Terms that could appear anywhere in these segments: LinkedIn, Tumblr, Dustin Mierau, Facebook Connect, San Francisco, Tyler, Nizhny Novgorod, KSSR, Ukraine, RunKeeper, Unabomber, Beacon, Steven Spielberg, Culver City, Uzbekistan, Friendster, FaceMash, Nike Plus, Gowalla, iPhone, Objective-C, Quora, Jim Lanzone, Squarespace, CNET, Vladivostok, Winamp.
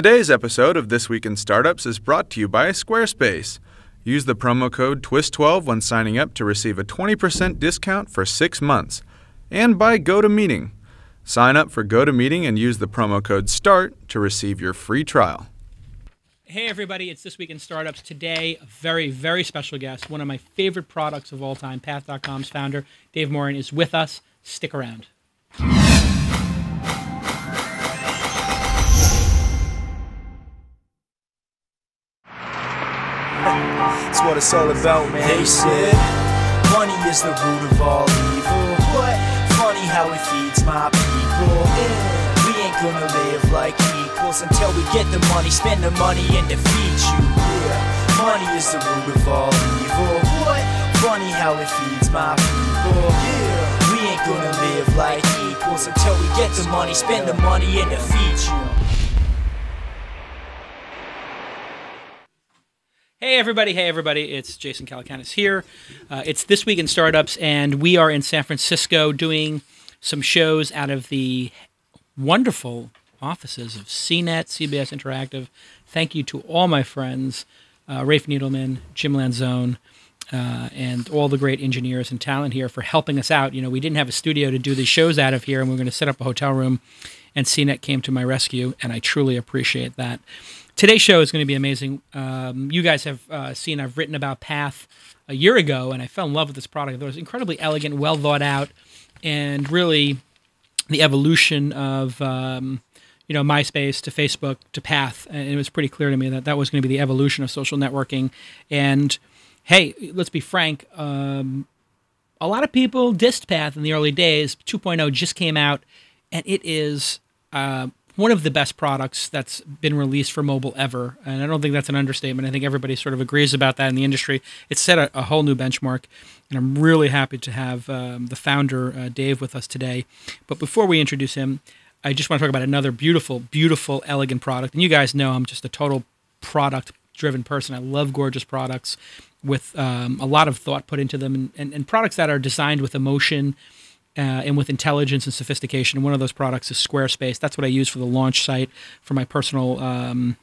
Today's episode of This Week in Startups is brought to you by Squarespace. Use the promo code TWIST12 when signing up to receive a 20% discount for 6 months. And by GoToMeeting. Sign up for GoToMeeting and use the promo code START to receive your free trial. Hey everybody, it's This Week in Startups. Today, a very, very special guest, one of my favorite products of all time, Path.com's founder, Dave Morin, is with us. Stick around. That's what it's all about, man. They said, money is the root of all evil, but funny how it feeds my people. We ain't gonna live like equals until we get the money, spend the money, and defeat you. Yeah. Money is the root of all evil, but funny how it feeds my people. Yeah. We ain't gonna live like equals until we get the money, spend the money, and defeat you. Hey everybody, it's Jason Calacanis here. It's This Week in Startups, and we are in San Francisco doing some shows out of the wonderful offices of CNET, CBS Interactive. Thank you to all my friends, Rafe Needleman, Jim Lanzone, and all the great engineers and talent here for helping us out. You know, we didn't have a studio to do these shows out of here, and we were going to set up a hotel room, and CNET came to my rescue, and I truly appreciate that. Today's show is going to be amazing. You guys have seen I've written about Path a year ago, and I fell in love with this product. It was incredibly elegant, well thought out, and really the evolution of MySpace to Facebook to Path. And it was pretty clear to me that that was going to be the evolution of social networking. And hey, let's be frank. A lot of people dissed Path in the early days. 2.0 just came out, and it is one of the best products that's been released for mobile ever. And I don't think that's an understatement. I think everybody sort of agrees about that in the industry. It set a whole new benchmark, and I'm really happy to have the founder, Dave, with us today. But before we introduce him, I just want to talk about another beautiful, beautiful, elegant product. And you guys know I'm just a total product-driven person. I love gorgeous products with a lot of thought put into them, and products that are designed with emotion, and with intelligence and sophistication. One of those products is Squarespace. That's what I use for the launch site, for my personal, when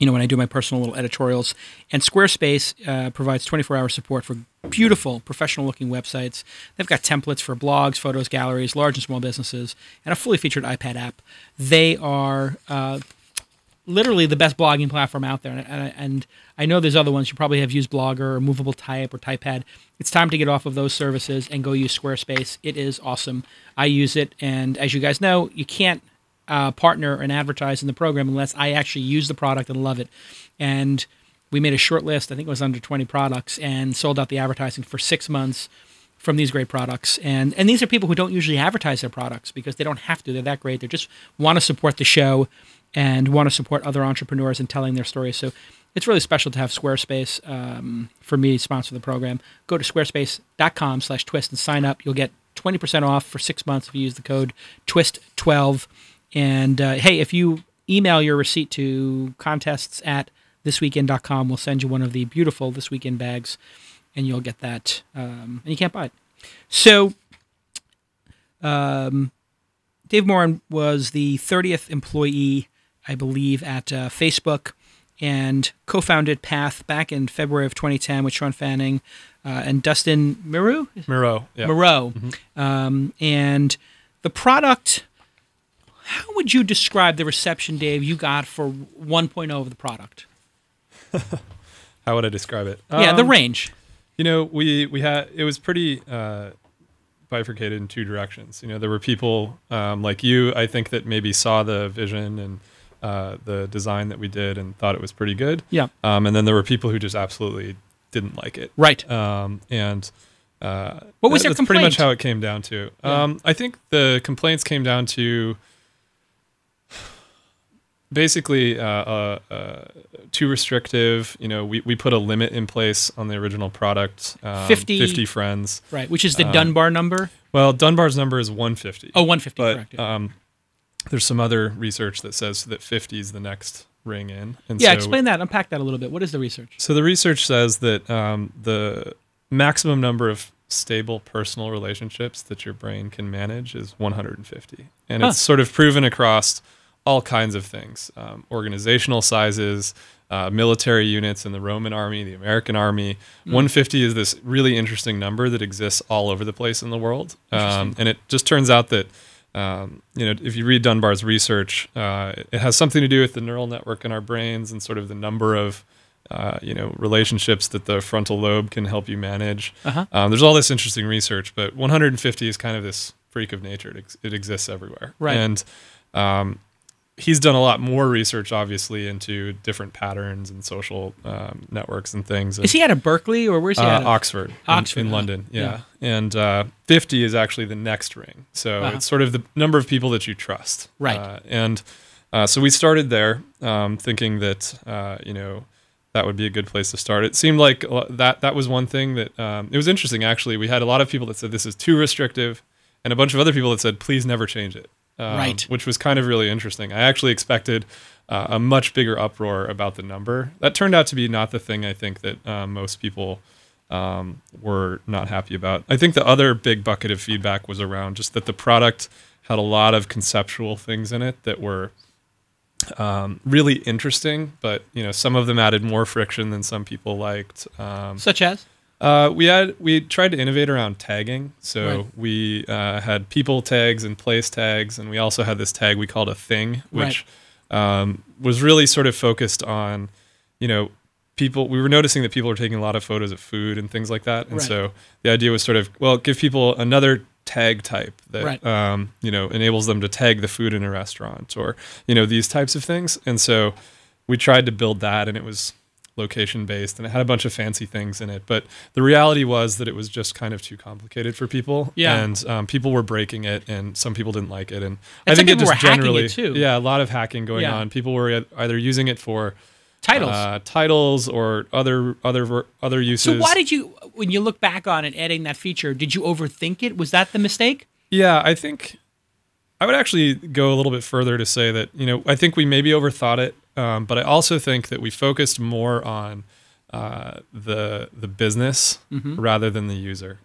I do my personal little editorials. And Squarespace provides 24-hour support for beautiful, professional-looking websites. They've got templates for blogs, photos, galleries, large and small businesses, and a fully featured iPad app. They are literally the best blogging platform out there. And I know there's other ones. You probably have used Blogger or Movable Type or Typepad. It's time to get off of those services and go use Squarespace. It is awesome. I use it. And as you guys know, you can't partner and advertise in the program unless I actually use the product and love it. And we made a short list. I think it was under 20 products and sold out the advertising for 6 months from these great products. And these are people who don't usually advertise their products because they don't have to. They're that great. They just want to support the show and want to support other entrepreneurs in telling their stories. So it's really special to have Squarespace, for me, sponsor the program. Go to squarespace.com/twist and sign up. You'll get 20% off for 6 months if you use the code TWIST12. And hey, if you email your receipt to contests@thisweekend.com, we'll send you one of the beautiful This Weekend bags, and you'll get that. And you can't buy it. So Dave Morin was the 30th employee, I believe, at Facebook, and co-founded Path back in February of 2010 with Sean Fanning and Dustin Mierau? Mierau, yeah. Mierau. Mm-hmm. And the product, how would you describe the reception, Dave, you got for 1.0 of the product? How would I describe it? Yeah, the range. You know, we had, it was pretty bifurcated in two directions. You know, there were people like you, I think, that maybe saw the vision and the design that we did and thought it was pretty good. Yeah. And then there were people who just absolutely didn't like it. Right. What was their complaint? That's pretty much how it came down to. Yeah. I think the complaints came down to basically too restrictive. You know, we put a limit in place on the original product. 50 friends. Right, which is the Dunbar number? Well, Dunbar's number is 150. Oh, 150, but, correct. Yeah. There's some other research that says that 50 is the next ring in. And yeah, so, explain that. Unpack that a little bit. What is the research? So the research says that the maximum number of stable personal relationships that your brain can manage is 150. And it's sort of proven across all kinds of things, organizational sizes, military units in the Roman army, the American army. 150 is this really interesting number that exists all over the place in the world. And it just turns out that, you know, if you read Dunbar's research, it has something to do with the neural network in our brains and sort of the number of, you know, relationships that the frontal lobe can help you manage. There's all this interesting research, but 150 is kind of this freak of nature. It exists everywhere. Right. And he's done a lot more research, obviously, into different patterns and social networks and things. And, is he out of Berkeley, or where's he out of? Oxford. Oxford. In London, yeah. And 50 is actually the next ring. So it's sort of the number of people that you trust. Right. So we started there thinking that, you know, that would be a good place to start. It seemed like that was one thing that, it was interesting, actually. We had a lot of people that said this is too restrictive, and a bunch of other people that said, please never change it. Right. Which was kind of really interesting. I actually expected a much bigger uproar about the number. That turned out to be not the thing, I think, that most people were not happy about. I think the other big bucket of feedback was around just that the product had a lot of conceptual things in it that were really interesting, but you know, some of them added more friction than some people liked. Such as? We tried to innovate around tagging. So we had people tags and place tags, and we also had this tag we called a thing, which was really sort of focused on, you know, people. We were noticing that people were taking a lot of photos of food and things like that. And so the idea was sort of, well, give people another tag type that, you know, enables them to tag the food in a restaurant or, you know, these types of things. And so we tried to build that, and it was location-based, and it had a bunch of fancy things in it. But the reality was that it was just kind of too complicated for people. And people were breaking it, and some people didn't like it. And I think it just generally, a lot of hacking going on. People were either using it for titles, or other uses. So why did you, when you look back on it, adding that feature, did you overthink it? Was that the mistake? Yeah, I think I would actually go a little bit further to say that, you know, I think we maybe overthought it. But I also think that we focused more on the business rather than the user.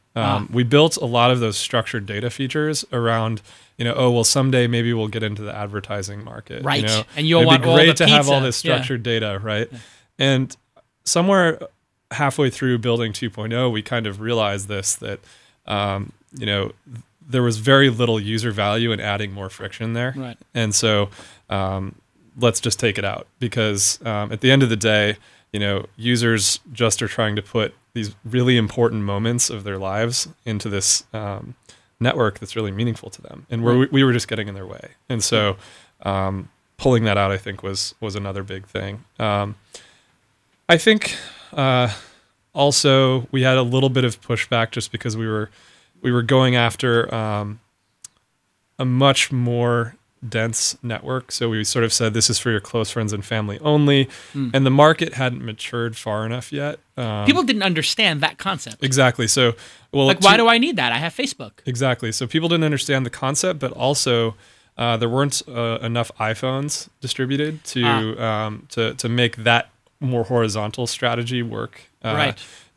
We built a lot of those structured data features around, you know, oh, well, someday maybe we'll get into the advertising market. Right. You know? And you'll want all the pizza. It'd be great to have all this structured data, right? And somewhere halfway through building 2.0, we kind of realized this, that, you know, there was very little user value in adding more friction there. Right. And so let's just take it out, because at the end of the day, you know, users just are trying to put these really important moments of their lives into this network that's really meaningful to them, and we were just getting in their way. And so pulling that out, I think, was another big thing. I think also we had a little bit of pushback just because we were going after a much more dense network. So we sort of said, this is for your close friends and family only. And the market hadn't matured far enough yet. People didn't understand that concept. Exactly. So, well, like, why do I need that? I have Facebook. Exactly. So people didn't understand the concept, but also there weren't enough iPhones distributed to make that more horizontal strategy work.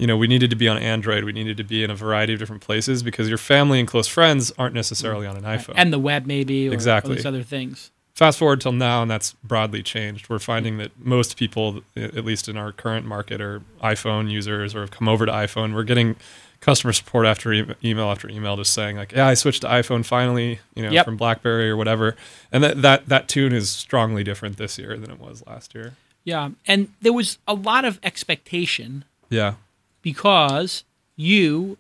You know, we needed to be on Android. We needed to be in a variety of different places, because your family and close friends aren't necessarily on an iPhone. And the web, maybe, or all these other things. Fast forward till now, and that's broadly changed. We're finding that most people, at least in our current market, are iPhone users or have come over to iPhone. We're getting customer support after email just saying, like, yeah, I switched to iPhone finally, you know, from BlackBerry or whatever. And that tune is strongly different this year than it was last year. Yeah, and there was a lot of expectation. Yeah. Because you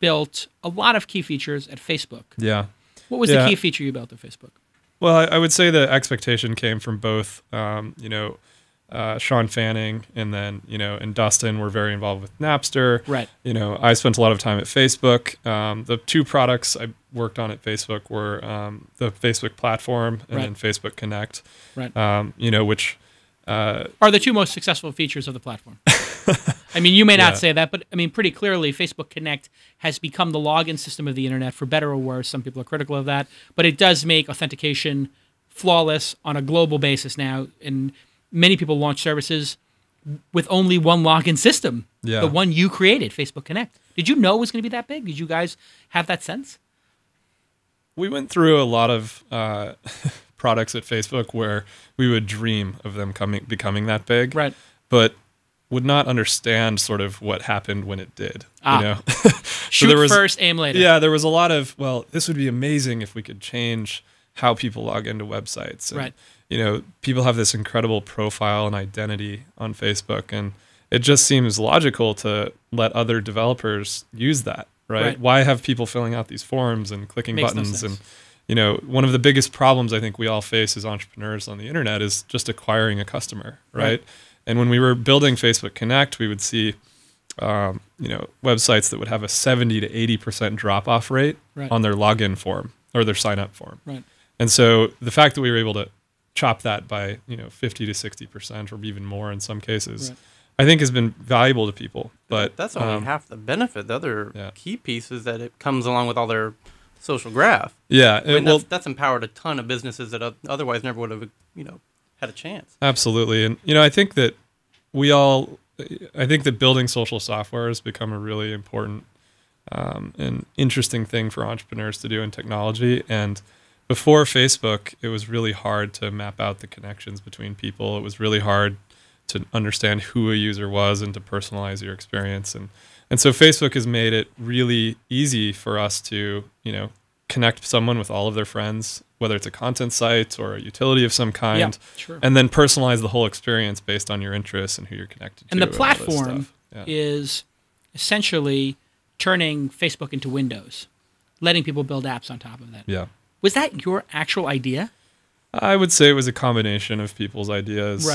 built a lot of key features at Facebook. Yeah. What was the key feature you built at Facebook? Well, I would say the expectation came from both, you know, Sean Fanning, and then, you know, and Dustin were very involved with Napster. Right. You know, I spent a lot of time at Facebook. The two products I worked on at Facebook were the Facebook Platform and then Facebook Connect. Right. You know, which are the two most successful features of the platform. I mean, you may not say that, but I mean, pretty clearly, Facebook Connect has become the login system of the internet, for better or worse. Some people are critical of that, but it does make authentication flawless on a global basis now. And many people launch services with only one login system, the one you created, Facebook Connect. Did you know it was going to be that big? Did you guys have that sense? We went through a lot of products at Facebook where we would dream of them becoming that big, right? But would not understand sort of what happened when it did. You know? Shoot there was, first, aim later. Yeah, there was a lot of, well, this would be amazing if we could change how people log into websites. And, right. You know, people have this incredible profile and identity on Facebook, and it just seems logical to let other developers use that, right? Why have people filling out these forms and clicking buttons? And, you know, one of the biggest problems I think we all face as entrepreneurs on the internet is just acquiring a customer, right? And when we were building Facebook Connect, we would see, you know, websites that would have a 70 to 80% drop-off rate on their login form or their sign-up form. And so the fact that we were able to chop that by, you know, 50 to 60% or even more in some cases, I think has been valuable to people. But that's only half the benefit. The other key piece is that it comes along with all their social graph. Yeah, I mean, and that's empowered a ton of businesses that otherwise never would have, you know, had a chance. Absolutely. And, you know, I think that building social software has become a really important and interesting thing for entrepreneurs to do in technology. And before Facebook, it was really hard to map out the connections between people. It was really hard to understand who a user was and to personalize your experience. And so Facebook has made it really easy for us to, you know, connect someone with all of their friends, whether it's a content site or a utility of some kind, and then personalize the whole experience based on your interests and who you're connected to. And the platform is essentially turning Facebook into Windows, letting people build apps on top of that. Was that your actual idea? I would say it was a combination of people's ideas.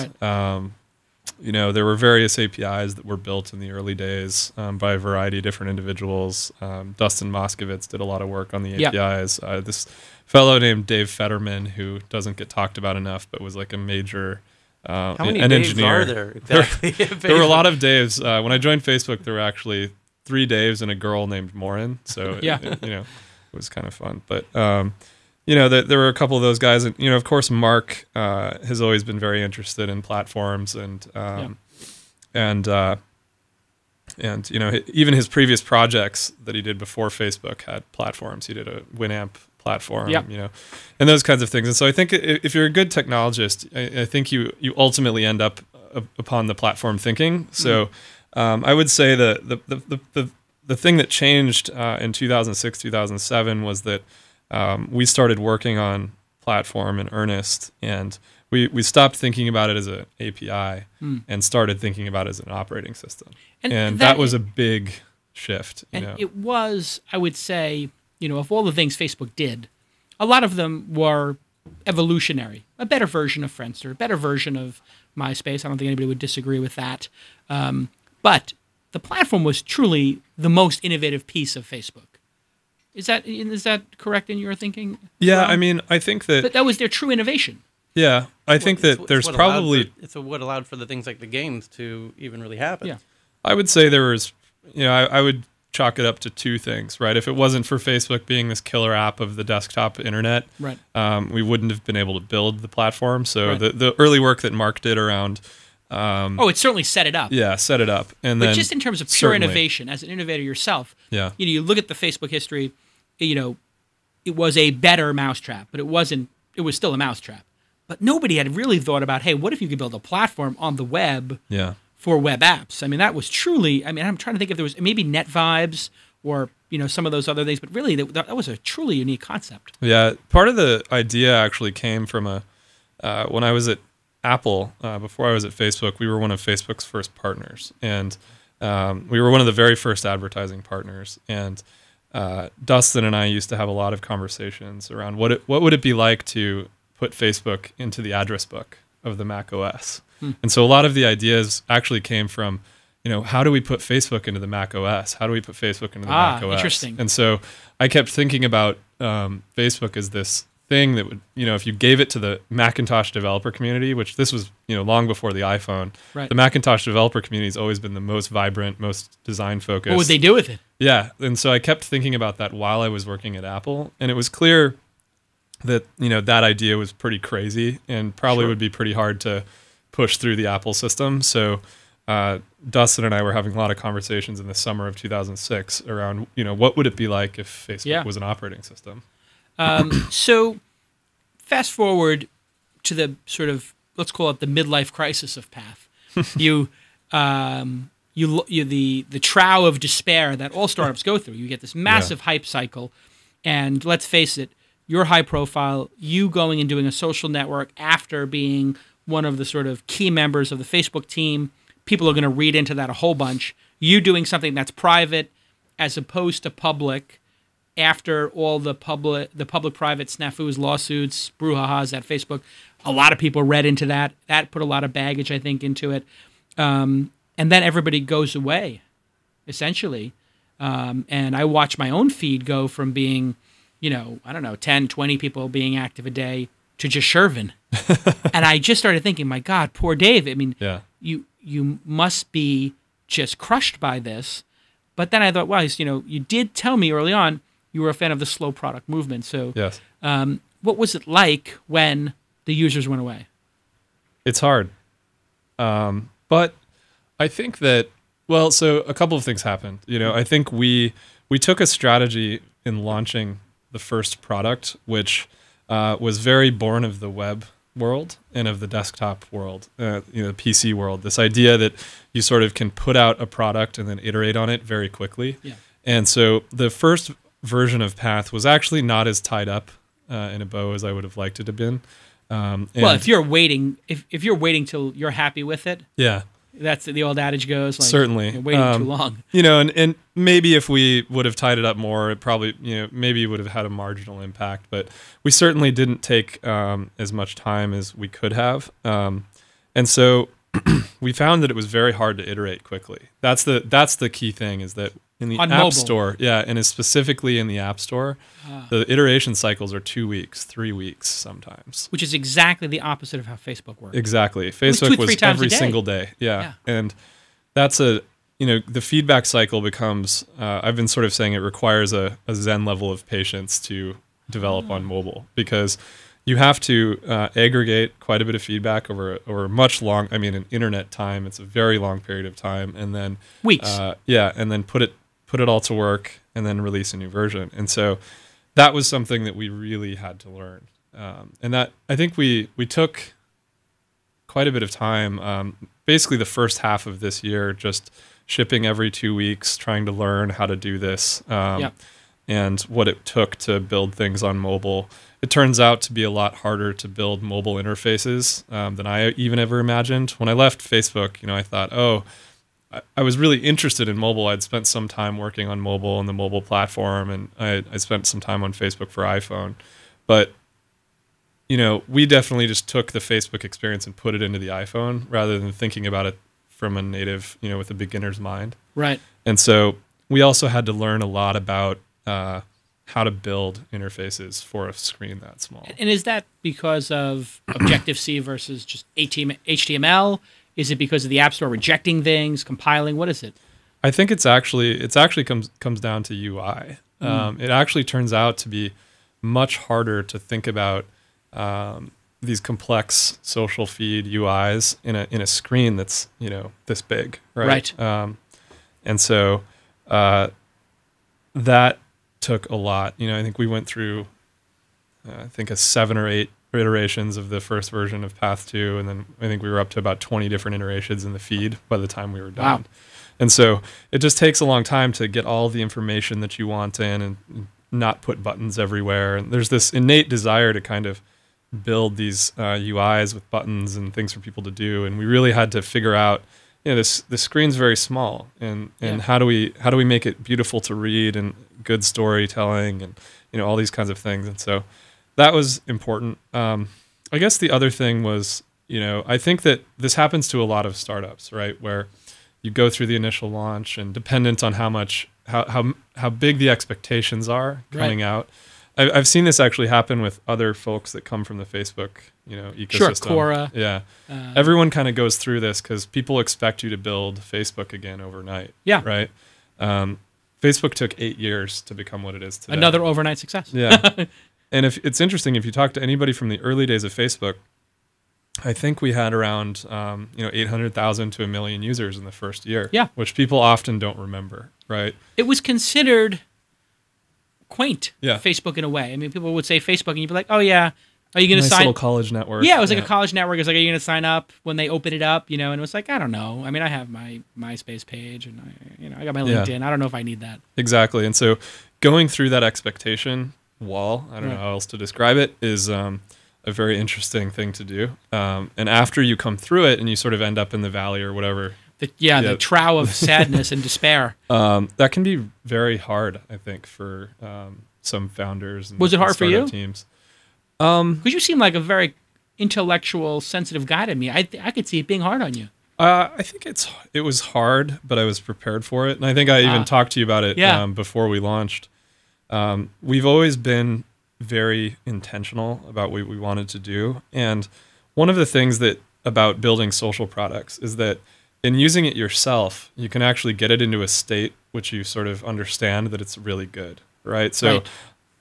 You know, there were various APIs that were built in the early days by a variety of different individuals. Dustin Moskovitz did a lot of work on the APIs. This fellow named Dave Fetterman, who doesn't get talked about enough, but was like a major an engineer. How many Daves are there? Exactly. There were a lot of Daves. When I joined Facebook, there were actually 3 Daves and a girl named Morin. So, it, you know, it was kind of fun. But, you know, there were a couple of those guys, and you know, of course, Mark has always been very interested in platforms, and you know, even his previous projects that he did before Facebook had platforms. He did a Winamp platform, you know, and those kinds of things. And so, I think if you're a good technologist, I think you ultimately end up upon the platform thinking. So, I would say the thing that changed in 2006, 2007 was that. We started working on platform in earnest, and we stopped thinking about it as an API and started thinking about it as an operating system. And that was a big shift. You know? It was, I would say, you know, of all the things Facebook did, a lot of them were evolutionary. A better version of Friendster, a better version of MySpace. I don't think anybody would disagree with that. But the platform was truly the most innovative piece of Facebook. Is that correct in your thinking? Yeah, I mean, I think that... But that was their true innovation. Yeah, I think that there's probably... it's what allowed for the things like the games to even really happen. Yeah. I would say there was... You know, I would chalk it up to 2 things, right? If it wasn't for Facebook being this killer app of the desktop internet, we wouldn't have been able to build the platform. So the early work that Mark did around... it certainly set it up. Yeah, set it up. And then just in terms of pure innovation, as an innovator yourself, you know, you look at the Facebook history, you know, it was a better mousetrap, but it was still a mousetrap. But nobody had really thought about, hey, what if you could build a platform on the web for web apps? I mean, that was truly, I mean, I'm trying to think if there was maybe NetVibes or, you know, some of those other things, but really that was a truly unique concept. Yeah, part of the idea actually came from when I was at Apple, before I was at Facebook, we were one of Facebook's first partners, and we were one of the very first advertising partners. And Dustin and I used to have a lot of conversations around what would it be like to put Facebook into the address book of the Mac OS. And so a lot of the ideas actually came from, you know, how do we put Facebook into the Mac OS? How do we put Facebook into the Mac OS? Interesting. And so I kept thinking about Facebook as this thing that would, you know, if you gave it to the Macintosh developer community, which this was, you know, long before the iPhone, the Macintosh developer community has always been the most vibrant, most design focused. What would they do with it? Yeah. And so I kept thinking about that while I was working at Apple, and it was clear that, you know, that idea was pretty crazy and probably would be pretty hard to push through the Apple system. So Dustin and I were having a lot of conversations in the summer of 2006 around, you know, what would it be like if Facebook was an operating system? So Fast forward to the sort of, let's call it the midlife crisis of Path. The trough of despair that all startups go through. You get this massive hype cycle, and let's face it, you're high profile, you going and doing a social network after being one of the sort of key members of the Facebook team. People are going to read into that a whole bunch. You doing something that's private as opposed to public after all the public-private snafus, lawsuits, brouhahas at Facebook. A lot of people read into that. That put a lot of baggage, I think, into it. And then everybody goes away, essentially. And I watch my own feed go from being, you know, I don't know, 10, 20 people being active a day to just Shervin. And I just started thinking, my God, poor Dave. I mean, you must be just crushed by this. But then I thought, well, you know, you did tell me early on you were a fan of the slow product movement. So what was it like when the users went away? It's hard. But I think that, well, so a couple of things happened. You know, I think we took a strategy in launching the first product, which was very born of the web world and of the desktop world, you know, PC world. This idea that you sort of can put out a product and then iterate on it very quickly. Yeah. And so the first version of Path was actually not as tied up in a bow as I would have liked it to have been. Well, if you're waiting, if you're waiting till you're happy with it, that's the old adage goes. Like, certainly, you're waiting too long. You know, and maybe if we would have tied it up more, it probably maybe would have had a marginal impact. But we certainly didn't take as much time as we could have, and so we found that it was very hard to iterate quickly. That's the key thing is that in the App Store, and specifically in the App Store, the iteration cycles are 2 weeks, 3 weeks sometimes. Which is exactly the opposite of how Facebook works. Exactly. Facebook was every single day. And that's a, the feedback cycle becomes, I've been sort of saying it requires a Zen level of patience to develop on mobile, because you have to aggregate quite a bit of feedback over much long, I mean, in internet time, it's a very long period of time, and then weeks. And then put it all to work, and then release a new version. And so that was something that we really had to learn. And that, I think we took quite a bit of time, basically the first half of this year, just shipping every 2 weeks, trying to learn how to do this and what it took to build things on mobile. It turns out to be a lot harder to build mobile interfaces than I even ever imagined. When I left Facebook, I thought, oh, I was really interested in mobile. I'd spent some time working on mobile and the mobile platform, and I spent some time on Facebook for iPhone. But, we definitely just took the Facebook experience and put it into the iPhone rather than thinking about it from a native, with a beginner's mind. Right. And so we also had to learn a lot about how to build interfaces for a screen that small. And is that because of Objective-C versus just HTML? Is it because of the App Store rejecting things, compiling? What is it? I think it's actually comes down to UI. It actually turns out to be much harder to think about these complex social feed UIs in a screen that's this big, right? Right. And so that took a lot. I think we went through I think a 7 or 8. Iterations of the first version of Path 2, and then I think we were up to about 20 different iterations in the feed by the time we were done. Wow. And so it just takes a long time to get all the information that you want in and not put buttons everywhere. And there's this innate desire to kind of build these UIs with buttons and things for people to do. And we really had to figure out, the screen's very small, and how do we make it beautiful to read and good storytelling and all these kinds of things. And so that was important. I guess the other thing was, I think that this happens to a lot of startups, right? Where you go through the initial launch, and dependent on how big the expectations are coming out. I've seen this actually happen with other folks that come from the Facebook, ecosystem. Sure, Quora. Yeah. Everyone kind of goes through this because people expect you to build Facebook again overnight. Yeah. Right. Facebook took 8 years to become what it is today. Another overnight success. Yeah. And if it's interesting, if you talk to anybody from the early days of Facebook, I think we had around 800,000 to 1 million users in the first year, which people often don't remember, right? It was considered quaint, Facebook in a way. I mean, people would say Facebook, and you'd be like, oh, yeah, Are you going to sign? Little college network. Yeah, it was like a college network. It was like, are you going to sign up when they open it up? You know, and it was like, I don't know. I mean, I have my MySpace page, and I got my LinkedIn. I don't know if I need that. Exactly. And so, going through that expectation wall, I don't know how else to describe it, is a very interesting thing to do. And after you come through it, and you sort of end up in the valley or whatever. The trough of sadness and despair. That can be very hard, I think, for some founders. And was it hard for you? Teams. Because you seem like a very intellectual, sensitive guy to me. I could see it being hard on you. I think it was hard, but I was prepared for it, and I think I even talked to you about it before we launched. We've always been very intentional about what we wanted to do, and one of the things that about building social products is that in using it yourself, you can actually get it into a state which you sort of understand that it's really good, right? So. Right.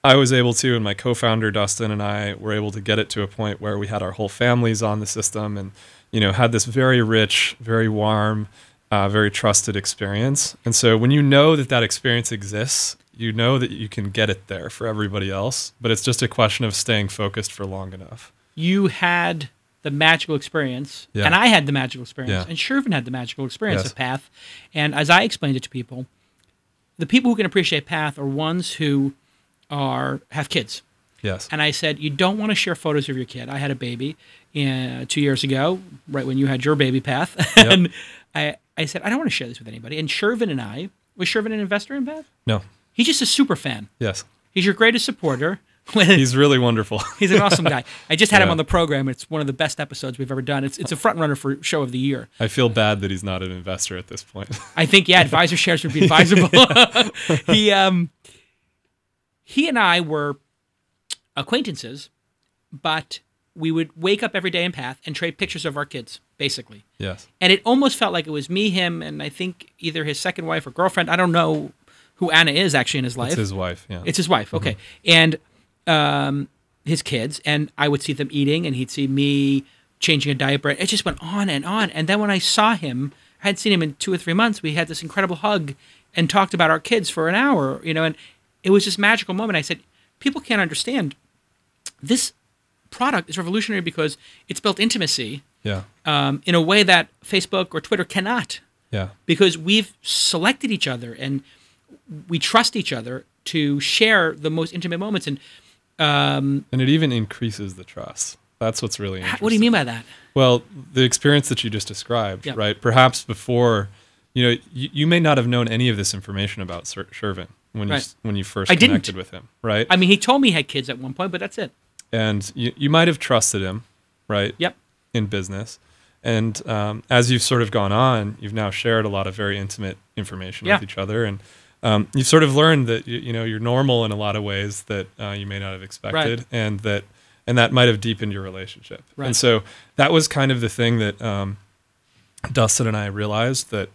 I was able to, and my co-founder Dustin and I were able to get it to a point where we had our whole families on the system, and had this very rich, very warm, very trusted experience. And so when you know that that experience exists, you know that you can get it there for everybody else. But it's just a question of staying focused for long enough. You had the magical experience, and I had the magical experience, and Shervin had the magical experience of Path. And as I explained it to people, the people who can appreciate Path are ones who have kids. Yes. And I said, you don't want to share photos of your kid. I had a baby 2 years ago, right when you had your baby, Path. Yep. And I said, I don't want to share this with anybody. And Shervin and I, was Shervin an investor in Path? No. He's just a super fan. Yes. He's your greatest supporter. He's really wonderful. He's an awesome guy. I just had him on the program. It's one of the best episodes we've ever done. It's a front runner for show of the year. I feel bad that he's not an investor at this point. I think, advisor shares would be advisable. He and I were acquaintances, but we would wake up every day in Path and trade pictures of our kids, basically. Yes. And it almost felt like it was me, him, and I think either his second wife or girlfriend. I don't know who Anna is actually in his life. It's his wife, yeah. It's his wife, okay. And his kids, and I would see them eating, and he'd see me changing a diaper. It just went on and on. And then when I saw him, I hadn't seen him in 2 or 3 months, we had this incredible hug and talked about our kids for an hour, and it was this magical moment. I said, people can't understand. This product is revolutionary because it's built intimacy in a way that Facebook or Twitter cannot. Yeah. Because we've selected each other and we trust each other to share the most intimate moments. And it even increases the trust. That's what's really interesting. What do you mean by that? Well, the experience that you just described, right? Perhaps before, you may not have known any of this information about Shervin. When you first connected with him, right? I mean, he told me he had kids at one point, but that's it. And you might have trusted him, right? Yep. In business. And as you've sort of gone on, you've now shared a lot of very intimate information with each other. And you've sort of learned that, you're normal in a lot of ways that you may not have expected. Right. And that might have deepened your relationship. Right. And so that was kind of the thing that Dustin and I realized, that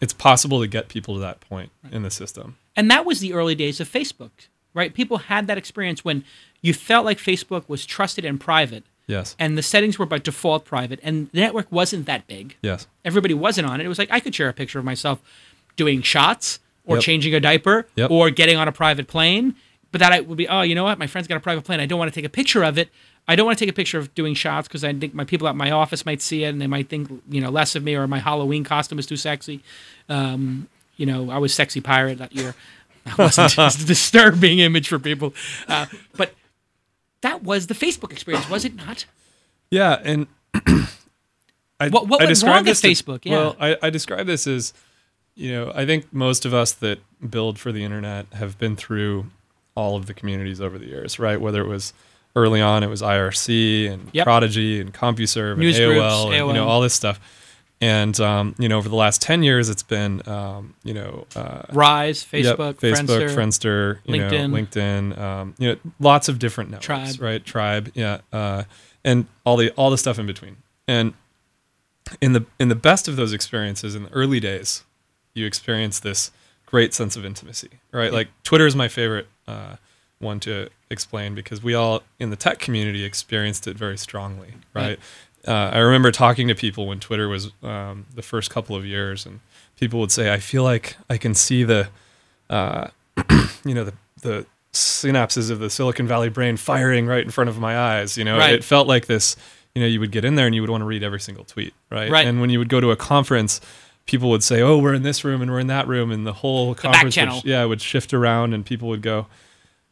it's possible to get people to that point in the system. And that was the early days of Facebook, right? People had that experience when you felt like Facebook was trusted and private. Yes. And the settings were by default private, and the network wasn't that big. Yes. Everybody wasn't on it. It was like I could share a picture of myself doing shots or changing a diaper or getting on a private plane, but that I would be, oh, you know what? My friend's got a private plane. I don't want to take a picture of it. I don't want to take a picture of doing shots because I think my people at my office might see it and they might think, less of me, or my Halloween costume is too sexy. I was Sexy Pirate that year. That wasn't a disturbing image for people. But that was the Facebook experience, was it not? Yeah, and what went wrong with Facebook? Well, I describe this as, I think most of us that build for the internet have been through all of the communities over the years, right? Whether it was early on, it was IRC and Prodigy and CompuServe and AOL, and, all this stuff. And, over the last 10 years, it's been, Rise, Facebook, Friendster, LinkedIn, lots of different networks, right? Tribe. Yeah. And all the stuff in between. And in the best of those experiences in the early days, you experience this great sense of intimacy, right? Like Twitter is my favorite, one to explain because we all in the tech community experienced it very strongly, right? I remember talking to people when Twitter was the first couple of years, and people would say, "I feel like I can see the, the synapses of the Silicon Valley brain firing right in front of my eyes. You know, it felt like this, you know, you would get in there and you would want to read every single tweet. Right. And when you would go to a conference, people would say, oh, we're in this room and we're in that room. And the whole conference would shift around and people would go.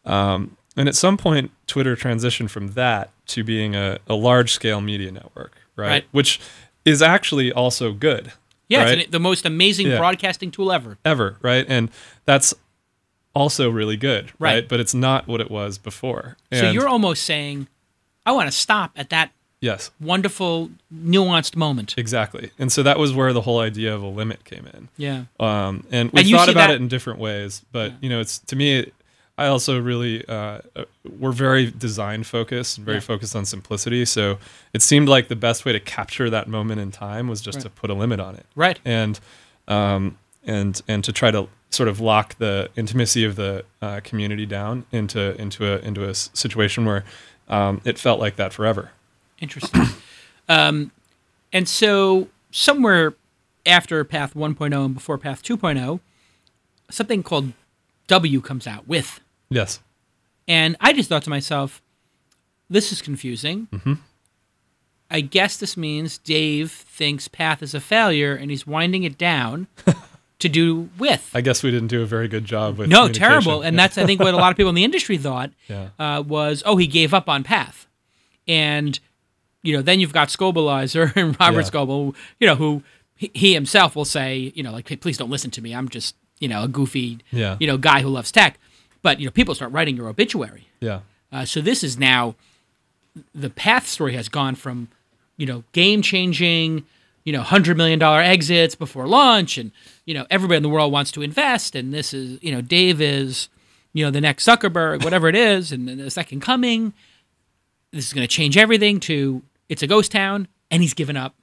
And at some point, Twitter transitioned from that to being a large scale media network. Right. Which is actually also good. Yeah. Right? It's the most amazing broadcasting tool ever. Right. And that's also really good. Right. But it's not what it was before. And so you're almost saying, I want to stop at that wonderful, nuanced moment. Exactly. And so that was where the whole idea of a limit came in. Yeah. And we thought about it in different ways. But, you know, it's to me, I also really, we're very design focused and very focused on simplicity. So it seemed like the best way to capture that moment in time was just to put a limit on it. Right. And to try to sort of lock the intimacy of the community down into a situation where it felt like that forever. Interesting. And so somewhere after Path 1.0 and before Path 2.0, something called W comes out, with. Yes. And I just thought to myself, this is confusing. Mm-hmm. I guess this means Dave thinks Path is a failure and he's winding it down to do with. I guess we didn't do a very good job with communication. No, terrible. And that's, I think, what a lot of people in the industry thought was, oh, he gave up on Path. And, you know, then you've got Scobleizer and Robert Scoble, you know, who he himself will say, you know, like, hey, please don't listen to me. I'm just, you know, a goofy, you know, guy who loves tech. But, you know, people start writing your obituary. Yeah. So this is now, the Path story has gone from, you know, game-changing, you know, $100 million exits before launch, and, you know, everybody in the world wants to invest, and this is, you know, Dave is, you know, the next Zuckerberg, whatever it is, and the second coming. This is going to change everything, to it's a ghost town, and he's given up.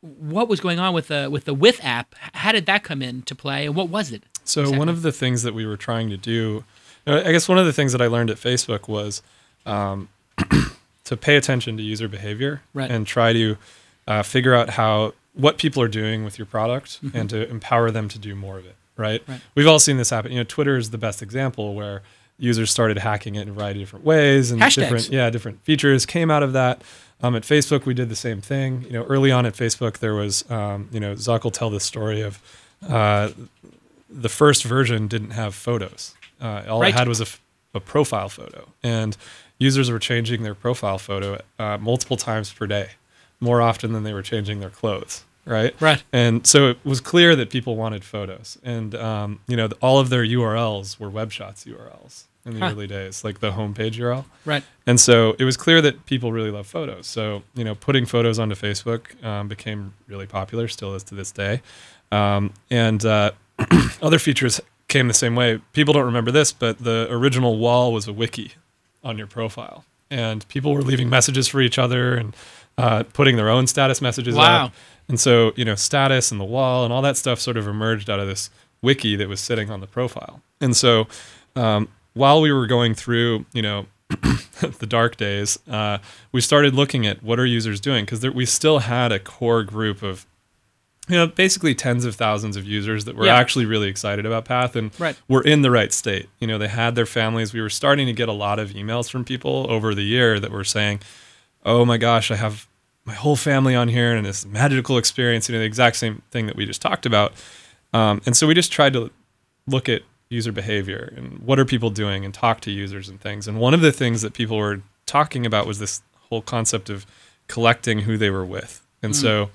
What was going on with the app? How did that come into play, and what was it? So exactly? One of the things that we were trying to do, I guess one of the things that I learned at Facebook was to pay attention to user behavior and try to figure out what people are doing with your product and to empower them to do more of it. Right. We've all seen this happen. You know, Twitter is the best example where users started hacking it in a variety of different ways, and hashtags. different features came out of that. At Facebook, we did the same thing. You know, early on at Facebook, there was, you know, Zuck will tell this story of the first version didn't have photos. All it had was a profile photo, and users were changing their profile photo multiple times per day, more often than they were changing their clothes. Right. And so it was clear that people wanted photos, and you know, all of their URLs were WebShots URLs in the early days, like the homepage URL. Right. And so it was clear that people really love photos. So, you know, putting photos onto Facebook became really popular, still is to this day. Other features came the same way. People don't remember this, but the original wall was a wiki on your profile, and people were leaving messages for each other and putting their own status messages up. And so, you know, status and the wall and all that stuff sort of emerged out of this wiki that was sitting on the profile. And so while we were going through, you know, the dark days, we started looking at what are users doing, because we still had a core group of, you know, basically tens of thousands of users that were actually really excited about Path and were in the right state. You know, they had their families. We were starting to get a lot of emails from people over the year that were saying, oh my gosh, I have my whole family on here and this magical experience, you know, the exact same thing that we just talked about. And so we just tried to look at user behavior and what are people doing, and talk to users and things. And one of the things that people were talking about was this whole concept of collecting who they were with. And so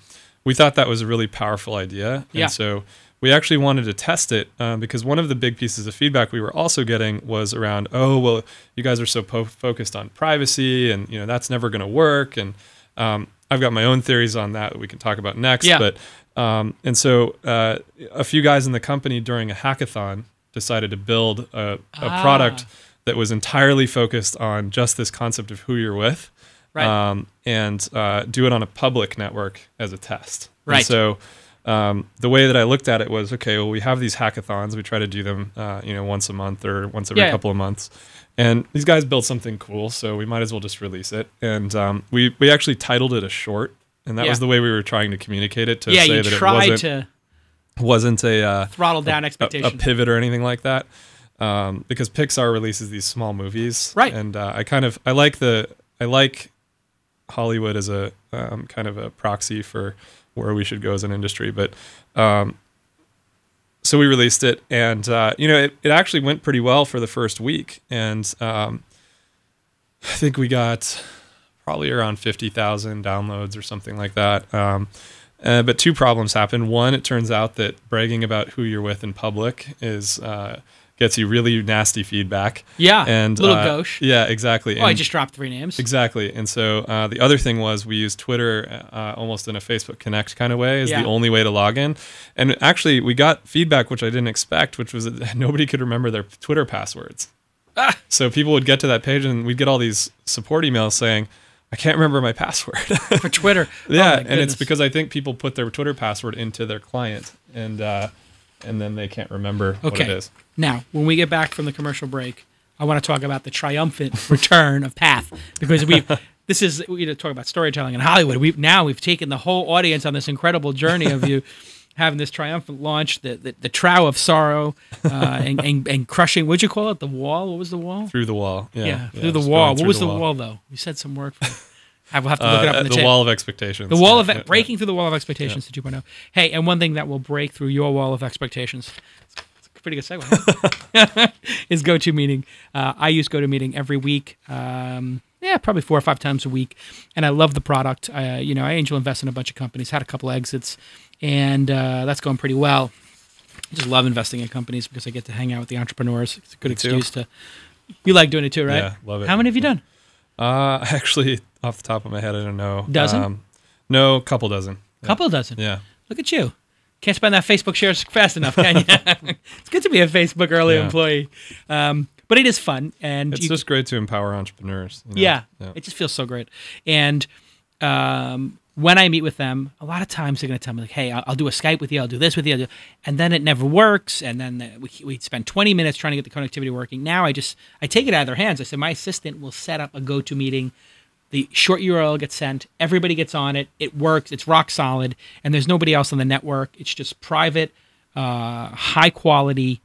we thought that was a really powerful idea. Yeah. And so we actually wanted to test it because one of the big pieces of feedback we were also getting was around, oh, well, you guys are so focused on privacy, and, you know, that's never going to work. And I've got my own theories on that we can talk about next. Yeah. But and so a few guys in the company during a hackathon decided to build a product that was entirely focused on just this concept of who you're with, and do it on a public network as a test. Right. And so the way that I looked at it was, okay, well, we have these hackathons. We try to do them, you know, once a month or once every couple of months. And these guys built something cool, so we might as well just release it. And we actually titled it a short, and that was the way we were trying to communicate it, to say that it wasn't a throttle down expectation, a pivot or anything like that. because Pixar releases these small movies, right? And I like Hollywood as a kind of a proxy for where we should go as an industry. But so we released it, and it actually went pretty well for the first week, and I think we got probably around 50,000 downloads or something like that. But two problems happened. One, it turns out that bragging about who you're with in public is gets you really nasty feedback. Yeah, and a little gauche. Yeah, exactly. Oh, and I just dropped 3 names. Exactly. And so the other thing was we used Twitter almost in a Facebook Connect kind of way as the only way to log in. And actually, we got feedback, which I didn't expect, which was that nobody could remember their Twitter passwords. Ah. So people would get to that page, and we'd get all these support emails saying, I can't remember my password. For Twitter. Yeah, and it's because I think people put their Twitter password into their client, and then they can't remember what it is. Now, when we get back from the commercial break, I want to talk about the triumphant return of Path, because we talk about storytelling in Hollywood. We've taken the whole audience on this incredible journey of you having this triumphant launch, the trough of sorrow, and crushing, what'd you call it? The wall? What was the wall? Through the wall. Yeah, through the wall. What was the wall, though? You said some word for it. I will have to look it up in the chat. The wall of expectations. The wall of breaking through the wall of expectations to 2.0. Hey, and one thing that will break through your wall of expectations, it's a pretty good segue, is GoToMeeting. I use GoToMeeting every week. Yeah, probably 4 or 5 times a week, and I love the product. I angel invest in a bunch of companies, had a couple exits, and that's going pretty well. I just love investing in companies because I get to hang out with the entrepreneurs. It's a good excuse to. You like doing it too, right? Yeah, love it. How many have you done? Actually, off the top of my head, I don't know. Dozen? No, couple dozen. Yeah. Couple dozen. Yeah. Look at you. Can't spend that Facebook shares fast enough, can you? It's good to be a Facebook early employee. But it is fun, and it's just great to empower entrepreneurs. You know? Yeah, it just feels so great. And when I meet with them, a lot of times they're going to tell me, like, "Hey, I'll do a Skype with you. I'll do this with you." And then it never works. And then we'd spend 20 minutes trying to get the connectivity working. Now I take it out of their hands. I said my assistant will set up a GoToMeeting. The short URL gets sent. Everybody gets on it. It works. It's rock solid. And there's nobody else on the network. It's just private, high quality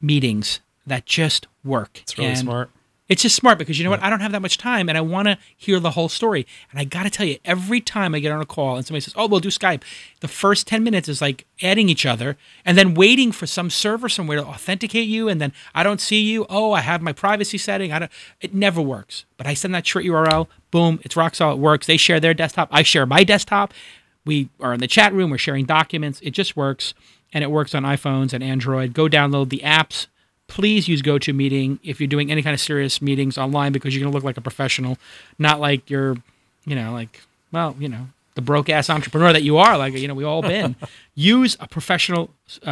meetings that just work. It's really smart. It's just smart because you know what? I don't have that much time and I want to hear the whole story. And I got to tell you, every time I get on a call and somebody says, oh, we'll do Skype, the first 10 minutes is like adding each other and then waiting for some server somewhere to authenticate you. And then I don't see you. Oh, I have my privacy setting. It never works. But I send that short URL. Boom. It's rock solid. It works. They share their desktop. I share my desktop. We are in the chat room. We're sharing documents. It just works. And it works on iPhones and Android. Go download the apps. Please use GoToMeeting if you're doing any kind of serious meetings online, because you're going to look like a professional, not like you're, the broke-ass entrepreneur that you are. Like, we all been. Use a professional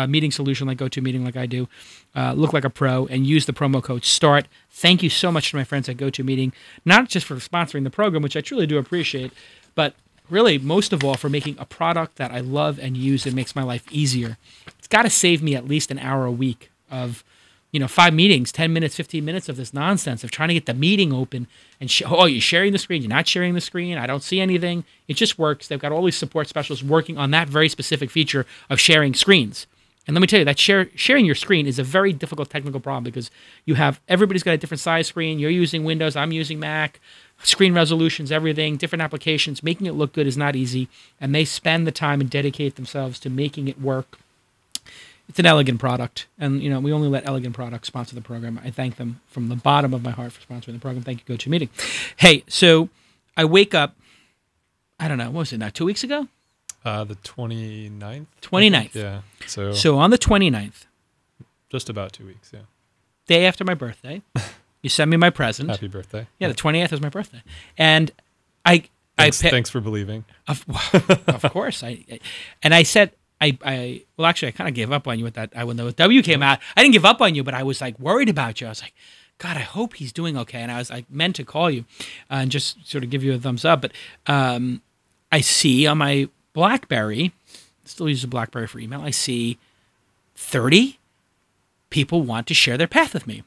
meeting solution like GoToMeeting, like I do. Look like a pro and use the promo code START. Thank you so much to my friends at GoToMeeting, not just for sponsoring the program, which I truly do appreciate, but really most of all for making a product that I love and use and makes my life easier. It's got to save me at least an hour a week of 5 meetings, 10 minutes, 15 minutes of this nonsense of trying to get the meeting open and you're sharing the screen, you're not sharing the screen, I don't see anything. It just works. They've got all these support specialists working on that very specific feature of sharing screens. And let me tell you, that sharing your screen is a very difficult technical problem because everybody's got a different size screen. You're using Windows, I'm using Mac, screen resolutions, everything, different applications. Making it look good is not easy. And they spend the time and dedicate themselves to making it work. It's an elegant product, and we only let elegant products sponsor the program. I thank them from the bottom of my heart for sponsoring the program. Thank you, GoToMeeting. Hey, so I wake up, I don't know, what was it now, 2 weeks ago? The 29th. 29th. Yeah. So on the 29th. Just about 2 weeks, yeah. Day after my birthday, you sent me my present. Happy birthday. Yeah, the 28th is my birthday. And thanks for believing. Of course. I said... I kind of gave up on you with that. When the W came out, I didn't give up on you, but I was like worried about you. I was like, God, I hope he's doing okay. And I was like meant to call you and just sort of give you a thumbs up. But I see on my BlackBerry, still use a BlackBerry for email, I see 30 people want to share their path with me.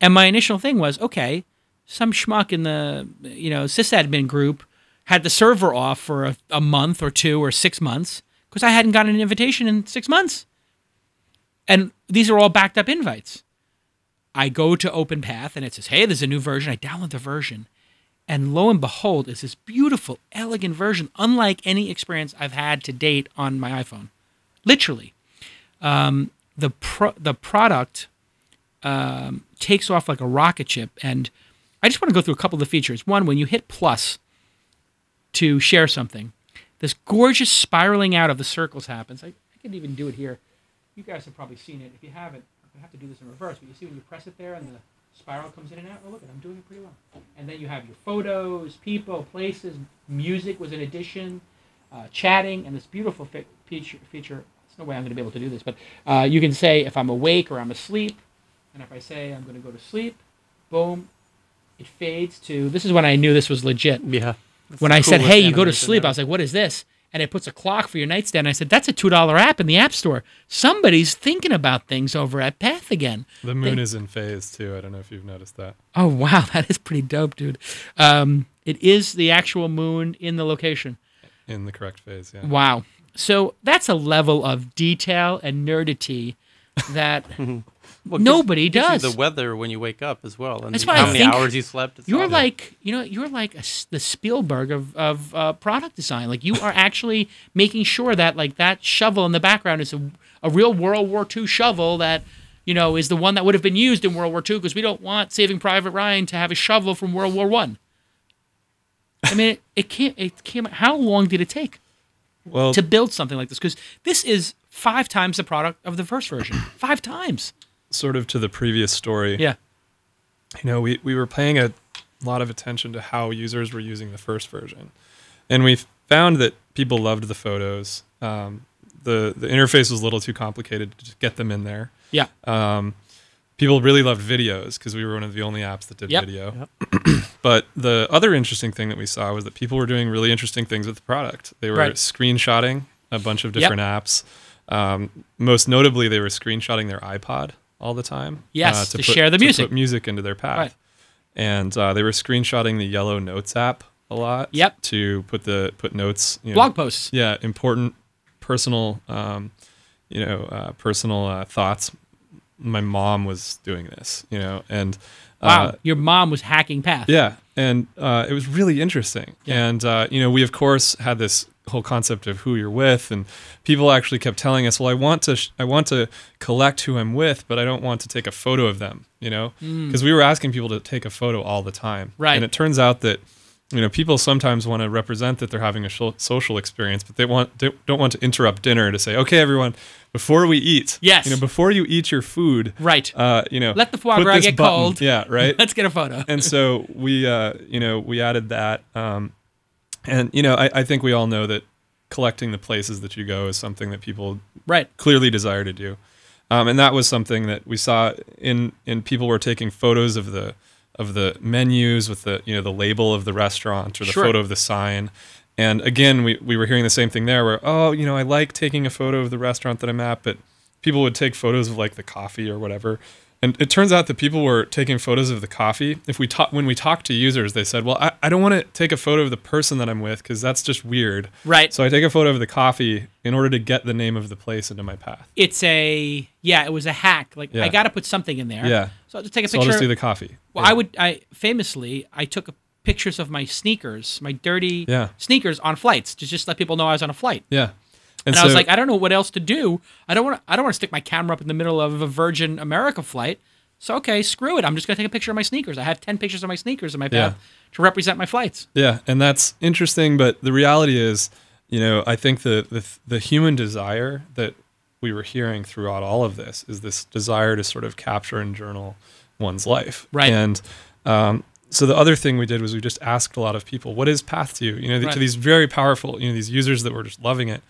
And my initial thing was, okay, some schmuck in the sysadmin group had the server off for a month or 2 or 6 months. Because I hadn't gotten an invitation in 6 months. And these are all backed up invites. I go to OpenPath and it says, hey, there's a new version. I download the version. And lo and behold, it's this beautiful, elegant version, unlike any experience I've had to date on my iPhone. Literally. The product takes off like a rocket ship. And I just want to go through a couple of the features. One, when you hit plus to share something, this gorgeous spiraling out of the circles happens. I could even do it here. You guys have probably seen it. If you haven't, I have to do this in reverse, but you see when you press it there and the spiral comes in and out? Oh, look, I'm doing it pretty well. And then you have your photos, people, places, music was an addition, chatting, and this beautiful feature. There's no way I'm going to be able to do this, but you can say if I'm awake or I'm asleep, and if I say I'm going to go to sleep, boom, it fades to, this is when I knew this was legit. Yeah. When I said, hey, you go to sleep, I was like, what is this? And it puts a clock for your nightstand. I said, that's a $2 app in the App Store. Somebody's thinking about things over at Path again. The moon is in phase, too. I don't know if you've noticed that. Oh, wow. That is pretty dope, dude. It is the actual moon in the location. In the correct phase, yeah. Wow. So that's a level of detail and nerdity that nobody does. The weather when you wake up as well. And that's why how many hours you slept. You're like, you know, you're like the Spielberg of product design. Like you are actually making sure that like that shovel in the background is a real World War II shovel that, you know, is the one that would have been used in World War II because we don't want Saving Private Ryan to have a shovel from World War I. I mean, it came, how long did it take to build something like this? Because this is 5 times the product of the first version. 5 times. Sort of to the previous story. Yeah. You know, we were paying a lot of attention to how users were using the first version. And we found that people loved the photos. The interface was a little too complicated to just get them in there. Yeah. People really loved videos because we were one of the only apps that did video. Yep. But the other interesting thing that we saw was that people were doing really interesting things with the product. They were screenshotting a bunch of different apps. Most notably, they were screenshotting their iPod all the time. Yes, to share the music. To put music into their Path. Right. And they were screenshotting the Yellow Notes app a lot. Yep. To put notes. You know, blog posts. Yeah, important personal, personal thoughts. My mom was doing this, you know, and wow, your mom was hacking Path. Yeah, and it was really interesting. Yeah. And you know, we of course had this whole concept of who you're with, and people actually kept telling us, well, I want to collect who I'm with, but I don't want to take a photo of them, you know, because we were asking people to take a photo all the time. Right. And it turns out that, you know, people sometimes want to represent that they're having a social experience, but they don't want to interrupt dinner to say, okay, everyone, before we eat, yes, you know, before you eat your food, right, you know, let the foie gras get cold, yeah, right, let's get a photo. And so we, you know, we added that, and, you know, I think we all know that collecting the places that you go is something that people clearly desire to do. And that was something that we saw in people were taking photos of the menus with the, you know, the label of the restaurant or the photo of the sign. And again, we were hearing the same thing there where, oh, you know, I like taking a photo of the restaurant that I'm at, but people would take photos of like the coffee or whatever. And it turns out that people were taking photos of the coffee. When we talked to users, they said, well, I don't want to take a photo of the person that I'm with because that's just weird. Right. So I take a photo of the coffee in order to get the name of the place into my Path. It's a, yeah, it was a hack. Like, yeah. I got to put something in there. Yeah. So I'll just take a picture. I'll just do the coffee. Well, yeah. I famously took pictures of my sneakers, my dirty sneakers on flights to just let people know I was on a flight. Yeah. And so, I was like, I don't know what else to do. I don't want to stick my camera up in the middle of a Virgin America flight. So okay, screw it. I'm just gonna take a picture of my sneakers. I have 10 pictures of my sneakers in my Path to represent my flights. Yeah, and that's interesting. But the reality is, you know, I think the human desire that we were hearing throughout all of this is this desire to sort of capture and journal one's life. Right. And so the other thing we did was we just asked a lot of people, what is Path to you? You know, to these very powerful, you know, these users that were just loving it.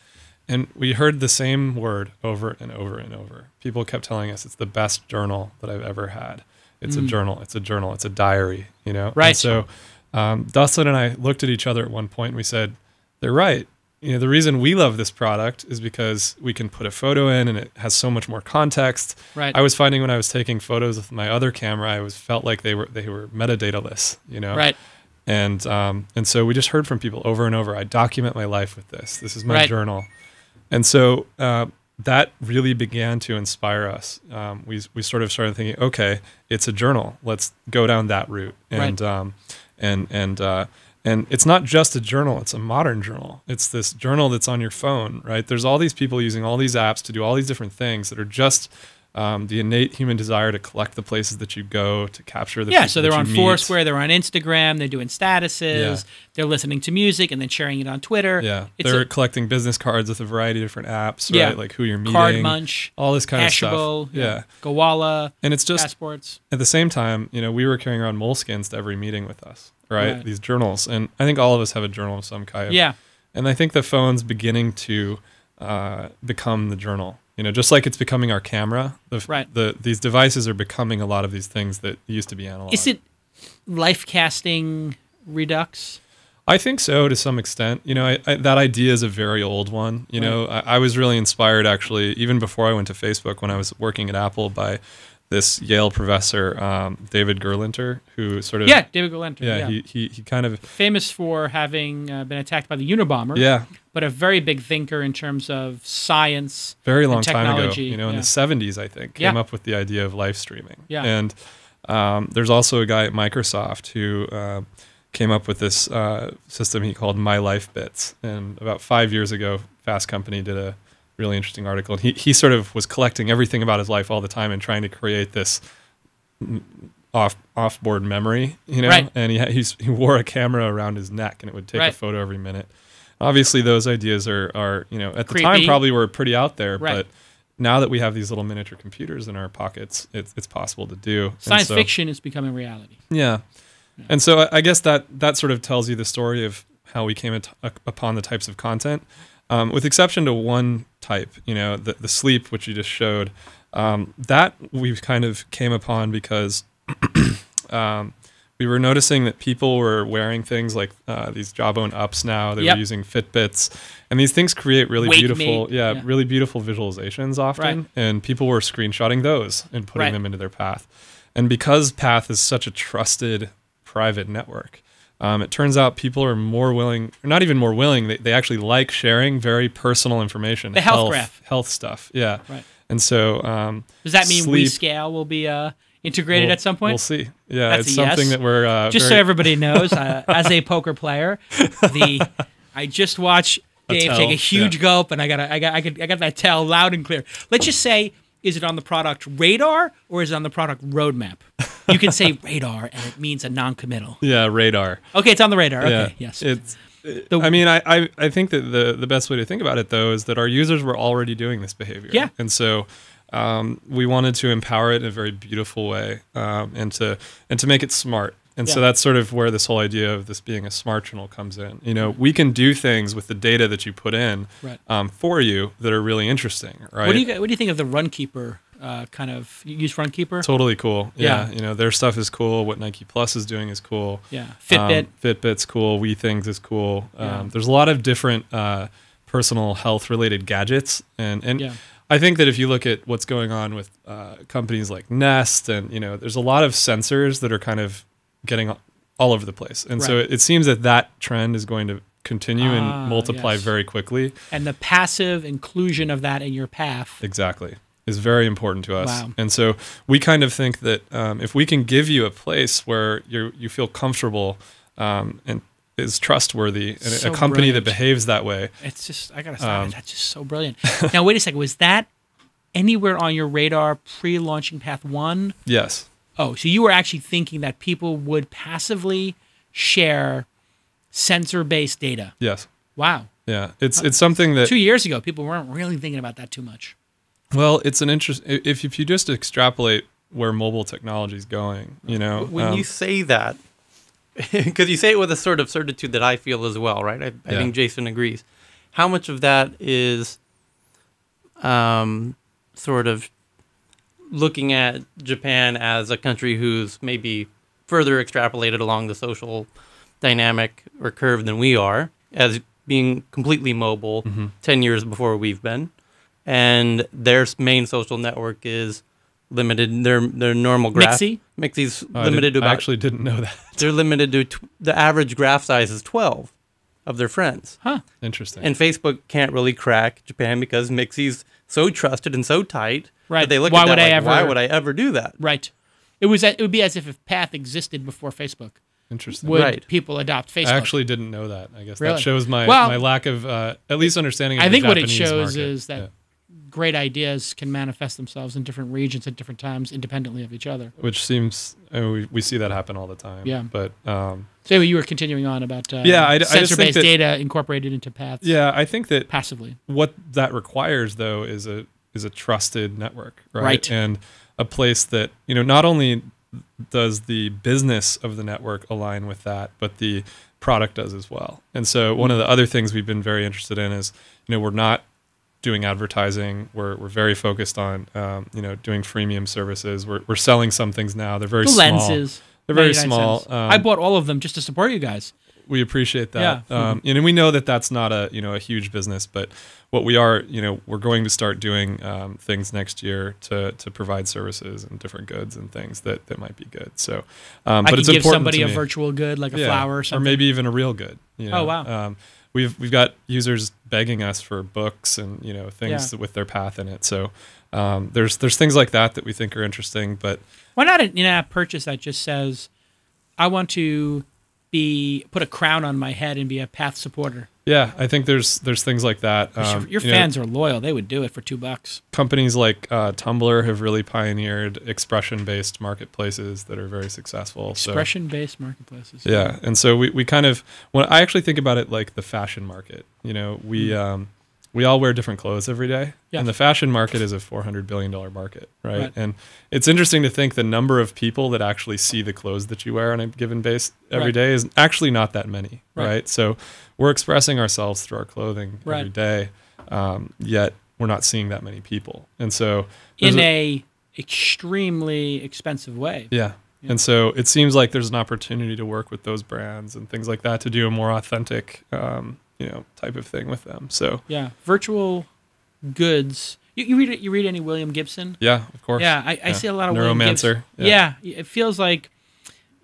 And we heard the same word over and over and over. People kept telling us it's the best journal that I've ever had. It's a journal. It's a journal. It's a diary, you know? Right. And so Dustin and I looked at each other at one point and we said, they're right. You know, the reason we love this product is because we can put a photo in and it has so much more context. Right. I was finding when I was taking photos with my other camera, I felt like they were metadata-less, you know? Right. And so we just heard from people over and over. I document my life with this. This is my journal. And so that really began to inspire us. We sort of started thinking, okay, it's a journal. Let's go down that route. And right. And it's not just a journal, it's a modern journal. It's this journal that's on your phone, right? There's all these people using all these apps to do all these different things that are just the innate human desire to collect the places that you go, to capture the people. Yeah, so they're on Foursquare, they're on Instagram, they're doing statuses, yeah. they're listening to music and then sharing it on Twitter. Yeah, they're collecting business cards with a variety of different apps, yeah. right? Like who you're meeting, Card Munch, all this kind Hashable, of stuff. Yeah, Gowalla, and it's just passports. At the same time, you know, we were carrying around moleskins to every meeting with us. Right? These journals. And I think all of us have a journal of some kind. Yeah. And I think the phone's beginning to become the journal. You know, just like it's becoming our camera. These devices are becoming a lot of these things that used to be analog. Is it life casting redux? I think so, to some extent. You know, that idea is a very old one. You know, I was really inspired, actually, even before I went to Facebook, when I was working at Apple, by this Yale professor, David Gelernter, who sort of... Yeah, David Gelernter. Yeah, yeah. He kind of... Famous for having been attacked by the Unabomber. Yeah. But a very big thinker in terms of science. Very long time ago, you know, in the 70s, I think, came up with the idea of live streaming. Yeah. And there's also a guy at Microsoft who came up with this system he called My Life Bits. And about 5 years ago, Fast Company did a really interesting article. And he sort of was collecting everything about his life all the time and trying to create this off-board memory, you know? Right. And he wore a camera around his neck, and it would take a photo every minute. Obviously, those ideas are you know, at the time probably were pretty out there, but now that we have these little miniature computers in our pockets, it's possible to do. Science fiction is becoming reality. Yeah. And so I guess that sort of tells you the story of how we came upon the types of content. With exception to one type, you know, the sleep, which you just showed, that we've kind of came upon because we were noticing that people were wearing things like these Jawbone Ups now. They were using Fitbits, and these things create really really beautiful visualizations often. Right. And people were screenshotting those and putting them into their Path. And because Path is such a trusted private network, it turns out people are more willing, or not even more willing, they actually like sharing very personal information. The health graph. Health stuff, yeah. Right. And so does that mean WeScale will be integrated at some point? We'll see. Yeah, it's something that we're... just so everybody knows, as a poker player, I just watched Dave take a huge gulp, and I got that tell loud and clear. Let's just say, is it on the product radar, or is it on the product roadmap? You can say radar, and it means a non-committal. Yeah, radar. Okay, it's on the radar. Okay, yeah. Yes. I mean, I think that the best way to think about it, though, is that our users were already doing this behavior. Yeah. And so we wanted to empower it in a very beautiful way and to make it smart. And so that's sort of where this whole idea of this being a smart journal comes in. You know, we can do things with the data that you put in for you that are really interesting, right? What do you think of the RunKeeper? You use RunKeeper? Totally cool. Yeah. You know, their stuff is cool. What Nike Plus is doing is cool. Yeah. Fitbit. Fitbit's cool. WeThings is cool. There's a lot of different personal health related gadgets. And I think that if you look at what's going on with companies like Nest, and, you know, there's a lot of sensors that are kind of getting all over the place. And so it seems that trend is going to continue and multiply very quickly. And the passive inclusion of that in your Path. Exactly. Is very important to us. Wow. And so we kind of think that if we can give you a place where you feel comfortable and is trustworthy, and so a company that behaves that way. It's just, I gotta say, that's just so brilliant. Now, wait a second, was that anywhere on your radar pre-launching Path 1? Yes. Oh, so you were actually thinking that people would passively share sensor-based data. Yes. Wow. Yeah, it's something that... 2 years ago, people weren't really thinking about that too much. Well, it's an interest. If you just extrapolate where mobile technology is going, you know. When you say that, because you say it with a sort of certitude that I feel as well, right? I think Jason agrees. How much of that is sort of looking at Japan as a country who's maybe further extrapolated along the social dynamic or curve than we are, as being completely mobile 10 years before we've been? And their main social network is limited. Their normal graph. Mixi's limited to about... I actually didn't know that. They're limited to... the average graph size is 12. of their friends. Huh, interesting. And Facebook can't really crack Japan because Mixi's so trusted and so tight. Right. That they look at that like, why would I ever do that? Right. It would be as if Path existed before Facebook. Interesting. Would people adopt Facebook? I actually didn't know that. I guess that shows my lack of at least understanding of the Japanese market. I think what it shows is that great ideas can manifest themselves in different regions at different times independently of each other. Which seems, I mean, we see that happen all the time. Yeah. But, so anyway, you were continuing on about sensor-based data incorporated into Paths. Yeah, I think that passively. What that requires, though, is a trusted network, right? Right. And a place that, you know, not only does the business of the network align with that, but the product does as well. And so one of the other things we've been very interested in is, you know, we're not doing advertising. We're very focused on, you know, doing freemium services. We're selling some things now. They're very small. Lenses. They're very small. I bought all of them just to support you guys. We appreciate that. Yeah. And we know that that's not a, you know, a huge business, but what we are, you know, we're going to start doing things next year to provide services and different goods and things that might be good. So, but it's important to me. I could give somebody a virtual good, like a flower or something. Or maybe even a real good. You know? Oh, wow. We've got users begging us for books and, you know, things with their Path in it. So there's things like that we think are interesting. But why not an in-app purchase that just says, I want to put a crown on my head and be a Path supporter? Yeah, I think there's things like that. Your fans are loyal; they would do it for $2. Companies like Tumblr have really pioneered expression-based marketplaces that are very successful. Expression-based marketplaces. Yeah, and so we kind of I actually think about it like the fashion market. You know, we all wear different clothes every day, and the fashion market is a $400 billion market, right? And it's interesting to think the number of people that actually see the clothes that you wear on a given base every day is actually not that many, right? So we're expressing ourselves through our clothing every day, yet we're not seeing that many people. And so in a extremely expensive way. Yeah. Yeah. And so it seems like there's an opportunity to work with those brands and things like that to do a more authentic you know, type of thing with them. So yeah, virtual goods. You read any William Gibson? Yeah, of course. Yeah, I see a lot of William Gibson. Yeah. It feels like,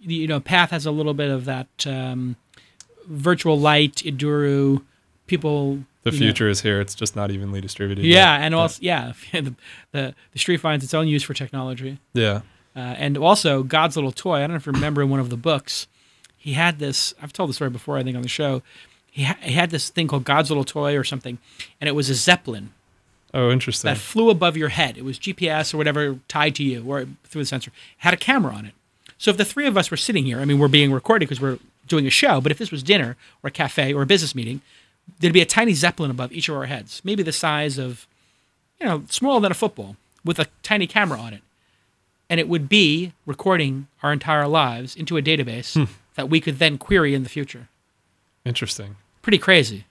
you know, Path has a little bit of that virtual light, Iduru, people. The future is here. It's just not evenly distributed. Yeah, yet. And also the street finds its own use for technology. Yeah, and also God's little toy. I don't know if you remember in one of the books, he had this. I've told the story before, I think, on the show. He had this thing called God's Little Toy or something, and it was a Zeppelin. Oh, interesting. That flew above your head. It was GPS or whatever tied to you or through the sensor. It had a camera on it. So if the three of us were sitting here, I mean, we're being recorded because we're doing a show, but if this was dinner or a cafe or a business meeting, there'd be a tiny Zeppelin above each of our heads, maybe the size of, you know, smaller than a football, with a tiny camera on it. And it would be recording our entire lives into a database that we could then query in the future. Interesting. Pretty crazy.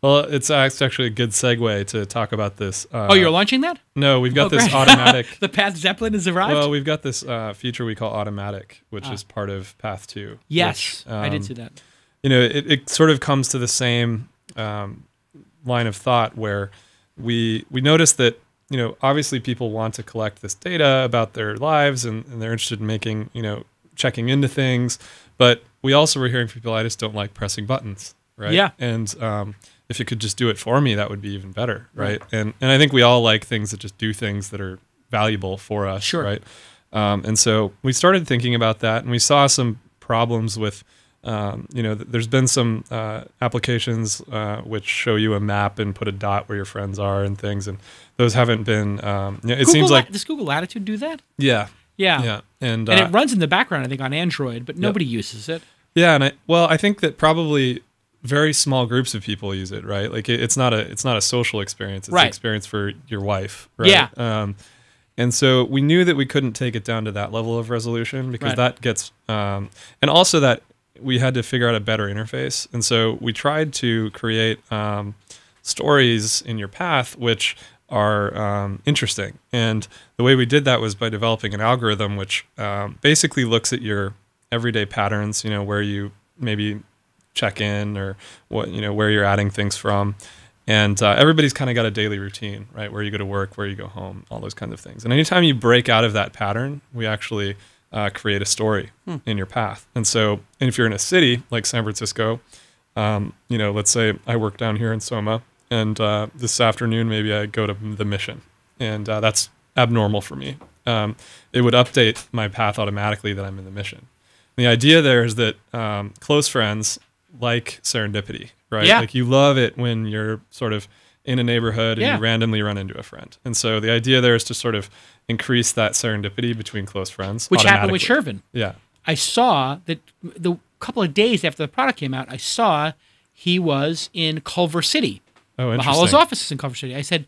Well, it's actually a good segue to talk about this. Oh, you're launching that? No, we've got this automatic. The Path Zeppelin has arrived? Well, we've got this feature we call automatic, which is part of Path 2. Yes, which, I did see that. You know, it sort of comes to the same line of thought where we noticed that, you know, obviously people want to collect this data about their lives and they're interested in making, you know, checking into things, but we also were hearing from people, I just don't like pressing buttons, right? Yeah. And if you could just do it for me, that would be even better, right? And I think we all like things that just do things that are valuable for us, right? And so we started thinking about that, and we saw some problems with, you know, there's been some applications which show you a map and put a dot where your friends are and things, and those haven't been, you know, it seems like... Does Google Latitude do that? Yeah. Yeah, and it runs in the background, I think, on Android, but nobody uses it. Yeah, and I think that probably very small groups of people use it, right? Like it's not a social experience; it's an experience for your wife, right? Yeah. And so we knew that we couldn't take it down to that level of resolution because that gets, and also that we had to figure out a better interface, and so we tried to create stories in your Path, which are interesting. And the way we did that was by developing an algorithm which basically looks at your everyday patterns, you know, where you maybe check in or what, you know, where you're adding things from. And everybody's kind of got a daily routine, right? Where you go to work, where you go home, all those kinds of things. And anytime you break out of that pattern, we actually create a story in your Path. And so, and if you're in a city like San Francisco, You know, let's say I work down here in Soma, and this afternoon maybe I go to the Mission, and that's abnormal for me. It would update my path automatically that I'm in the Mission. And the idea there is that close friends like serendipity, right? Yeah. Like you love it when you're sort of in a neighborhood and yeah. you randomly run into a friend. And so the idea there is to sort of increase that serendipity between close friends. Which happened with Shervin. Yeah. I saw that the couple of days after the product came out, I saw he was in Culver City. Oh, interesting. Mahalo's office is in Culver City. I said,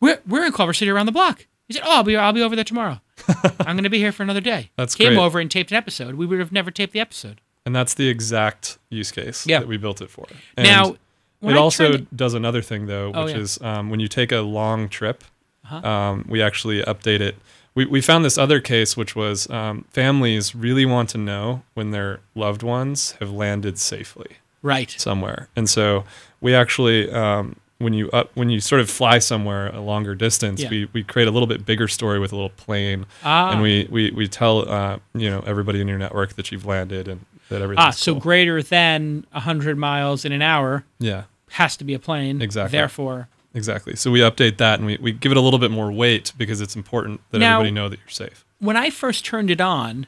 we're in Culver City around the block. He said, oh, I'll be over there tomorrow. I'm going to be here for another day. That's great. Came over and taped an episode. We would have never taped the episode. And that's the exact use case yeah. that we built it for. And now, it also does another thing, though, which is when you take a long trip, we actually update it. We found this other case, which was families really want to know when their loved ones have landed safely somewhere. And so we actually, when you sort of fly somewhere a longer distance, yeah. we create a little bit bigger story with a little plane. And we tell you know, everybody in your network that you've landed and that everything's so cool. Greater than 100 miles in an hour. Yeah. Has to be a plane. Exactly. Therefore. Exactly. So we update that, and we give it a little bit more weight because it's important that now, everybody know that you're safe. When I first turned it on,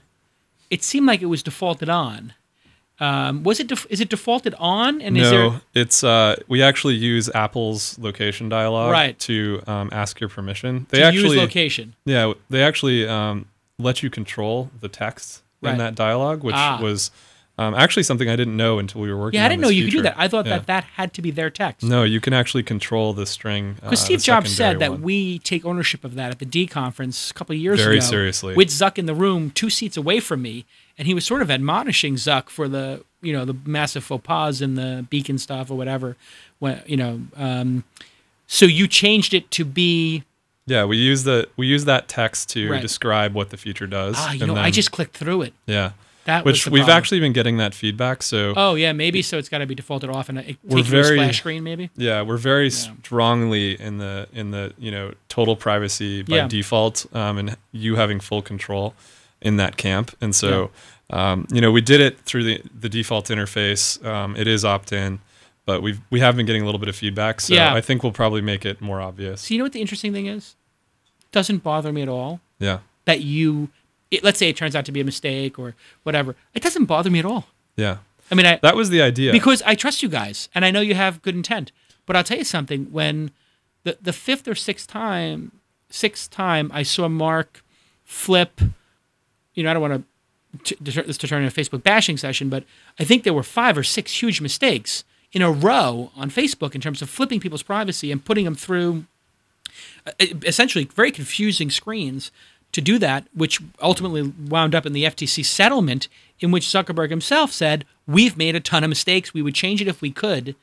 it seemed like it was defaulted on. Is it defaulted on? And no, it's we actually use Apple's location dialog to ask your permission. They use location. Yeah, they actually let you control the text in that dialog, which was... actually something I didn't know until we were working on this. Yeah, I didn't know you could do that. I thought that had to be their text. No, you can actually control the string. Because Steve Jobs said that we take ownership of that at the D conference a couple of years ago. Very seriously. With Zuck in the room 2 seats away from me, and he was sort of admonishing Zuck for the, you know, the massive faux pas and the beacon stuff or whatever. When, you know, so you changed it to be... Yeah, we use that text to describe what the feature does. Ah, you know, I just clicked through it. Yeah. Which we've actually been getting that feedback. So so it's got to be defaulted off, and it takes a splash screen, maybe. Yeah, we're very strongly in the you know, total privacy by default, and you having full control in that camp. And so you know, we did it through the default interface. It is opt-in, but we have been getting a little bit of feedback. So I think we'll probably make it more obvious. So you know what the interesting thing is? It doesn't bother me at all. Yeah. That you. Let's say it turns out to be a mistake or whatever. It doesn't bother me at all. Yeah. I mean, that was the idea. Because I trust you guys, and I know you have good intent. But I'll tell you something. When the fifth or sixth time I saw Mark flip, you know, I don't want to turn into a Facebook bashing session, but I think there were 5 or 6 huge mistakes in a row on Facebook in terms of flipping people's privacy and putting them through essentially very confusing screens to do that, which ultimately wound up in the FTC settlement, in which Zuckerberg himself said, we've made a ton of mistakes. We would change it if we could.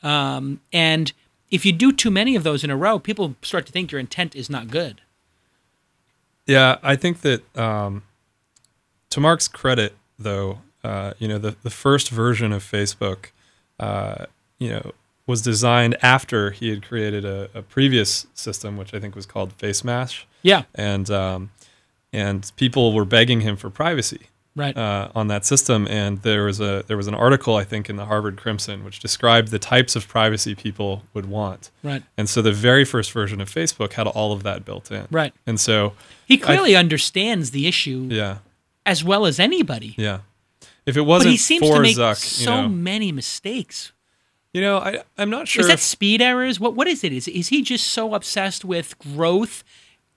And if you do too many of those in a row, people start to think your intent is not good. Yeah, I think that to Mark's credit, though, you know, the first version of Facebook, you know, was designed after he had created a previous system, which I think was called FaceMash. Yeah. And people were begging him for privacy on that system. And there was an article, I think, in the Harvard Crimson, which described the types of privacy people would want. Right. And so the very first version of Facebook had all of that built in. Right. And so he clearly understands the issue as well as anybody. Yeah. If it wasn't for Zuck, so many mistakes. You know, I'm not sure. Is that speed errors? What is it? Is he just so obsessed with growth,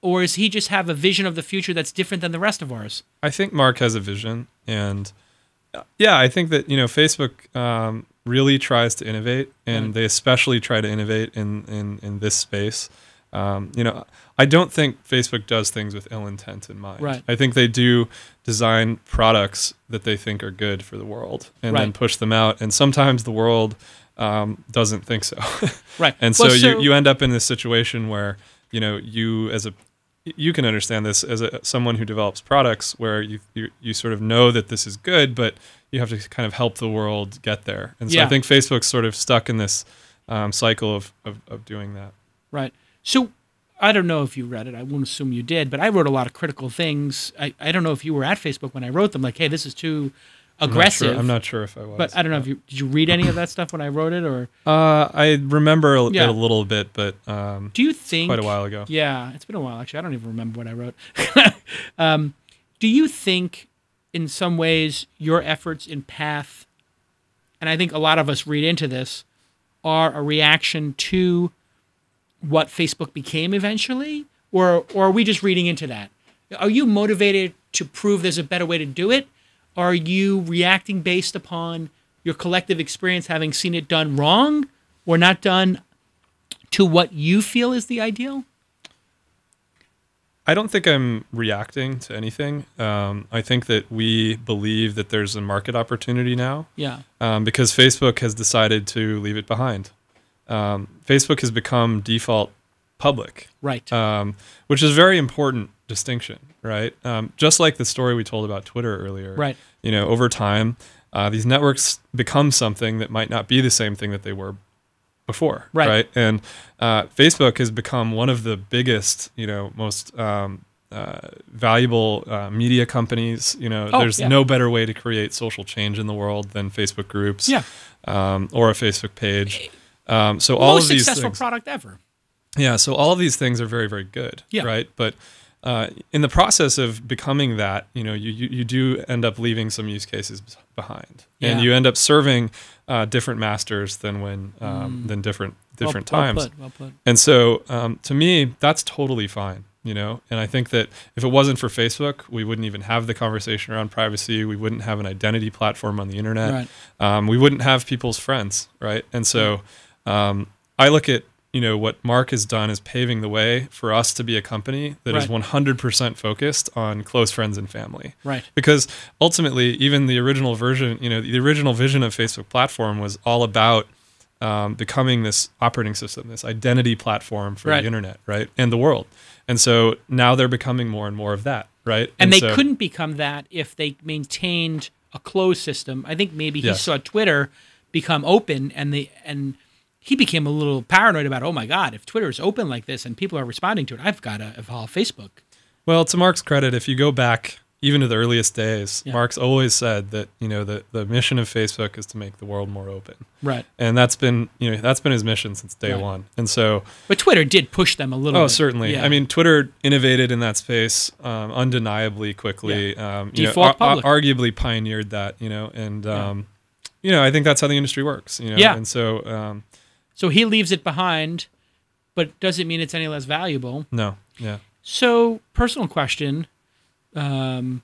or is he just have a vision of the future that's different than the rest of ours? I think Mark has a vision, and yeah, I think that, you know, Facebook really tries to innovate, and they especially try to innovate in this space. You know, I don't think Facebook does things with ill intent in mind. Right. I think they do design products that they think are good for the world, and then push them out, and sometimes the world doesn't think so. Right. And so, you end up in this situation where, you know, you can understand this as someone who develops products, where you sort of know that this is good, but you have to kind of help the world get there. And so I think Facebook's sort of stuck in this cycle of doing that. Right. So I don't know if you read it. I won't assume you did, but I wrote a lot of critical things. I don't know if you were at Facebook when I wrote them, like, hey, this is too aggressive. I'm not sure if I was. But I don't know if you did you read any of that stuff when I wrote it, or I remember it a little bit, but do you think quite a while ago? Yeah, it's been a while actually. I don't even remember what I wrote. Do you think in some ways your efforts in Path, and I think a lot of us read into this, are a reaction to what Facebook became eventually, or are we just reading into that? Are you motivated to prove there's a better way to do it? Are you reacting based upon your collective experience having seen it done wrong or not done to what you feel is the ideal? I don't think I'm reacting to anything. I think that we believe that there's a market opportunity now. Yeah. Because Facebook has decided to leave it behind. Facebook has become default public. Right. Which is a very important distinction, right? Just like the story we told about Twitter earlier. Right. You know, over time, these networks become something that might not be the same thing that they were before, right? And Facebook has become one of the biggest, you know, most valuable media companies. You know, there's no better way to create social change in the world than Facebook groups, or a Facebook page. So all of these successful things, product ever. Yeah, so all of these things are very, very good, right? But in the process of becoming that, you know, you do end up leaving some use cases behind, and you end up serving different masters than when than different times. Well put. And so to me, that's totally fine, you know. And I think that if it wasn't for Facebook, we wouldn't even have the conversation around privacy. We wouldn't have an identity platform on the internet. Right. We wouldn't have people's friends, right? And so I look at, you know, what Mark has done is paving the way for us to be a company that is 100% focused on close friends and family. Right. Because ultimately, even the original version, you know, the original vision of Facebook Platform was all about becoming this operating system, this identity platform for the internet, right? And the world. And so now they're becoming more and more of that, right? And they couldn't become that if they maintained a closed system. I think maybe he saw Twitter become open, and he became a little paranoid about, oh my God, if Twitter is open like this and people are responding to it, I've got to evolve Facebook. Well, to Mark's credit, if you go back even to the earliest days, Mark's always said that, you know, the mission of Facebook is to make the world more open. Right. And that's been, you know, that's been his mission since day one. And so, but Twitter did push them a little bit. Oh, certainly. Yeah. I mean, Twitter innovated in that space undeniably quickly. Default public. Arguably pioneered that, you know, and, you know, I think that's how the industry works, you know. Yeah. And so, so he leaves it behind, but doesn't mean it's any less valuable. No, yeah. So, personal question. What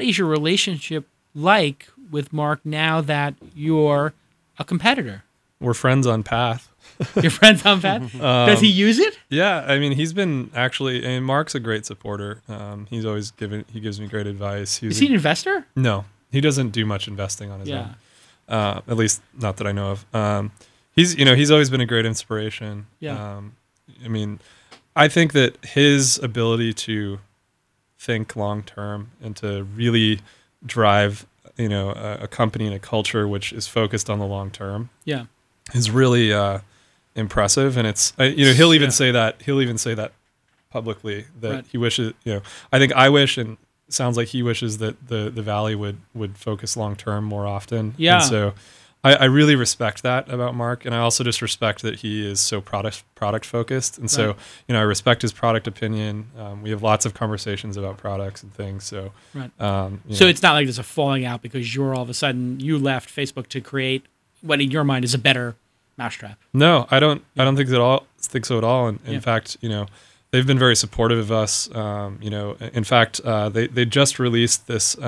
is your relationship like with Mark now that you're a competitor? We're friends on Path. You're friends on Path? Does he use it? Yeah, I mean, he's been actually, and Mark's a great supporter. He's always he gives me great advice. Is he an investor? No, he doesn't do much investing on his own. At least not that I know of. He's always been a great inspiration. Yeah. I mean, I think that his ability to think long term and to really drive, you know, a company and a culture which is focused on the long term. Yeah. Is really impressive, and it's you know, he'll even say that publicly that he wishes, you know, I think I wish, and sounds like he wishes, that the Valley would focus long-term more often. Yeah. And so I really respect that about Mark. And I also just respect that he is so product focused. And so, you know, I respect his product opinion. We have lots of conversations about products and things. So, so it's not like there's a falling out because you're all of a sudden, you left Facebook to create what in your mind is a better mousetrap. No, I don't think so at all. And in fact, you know, they've been very supportive of us. You know, in fact, they just released this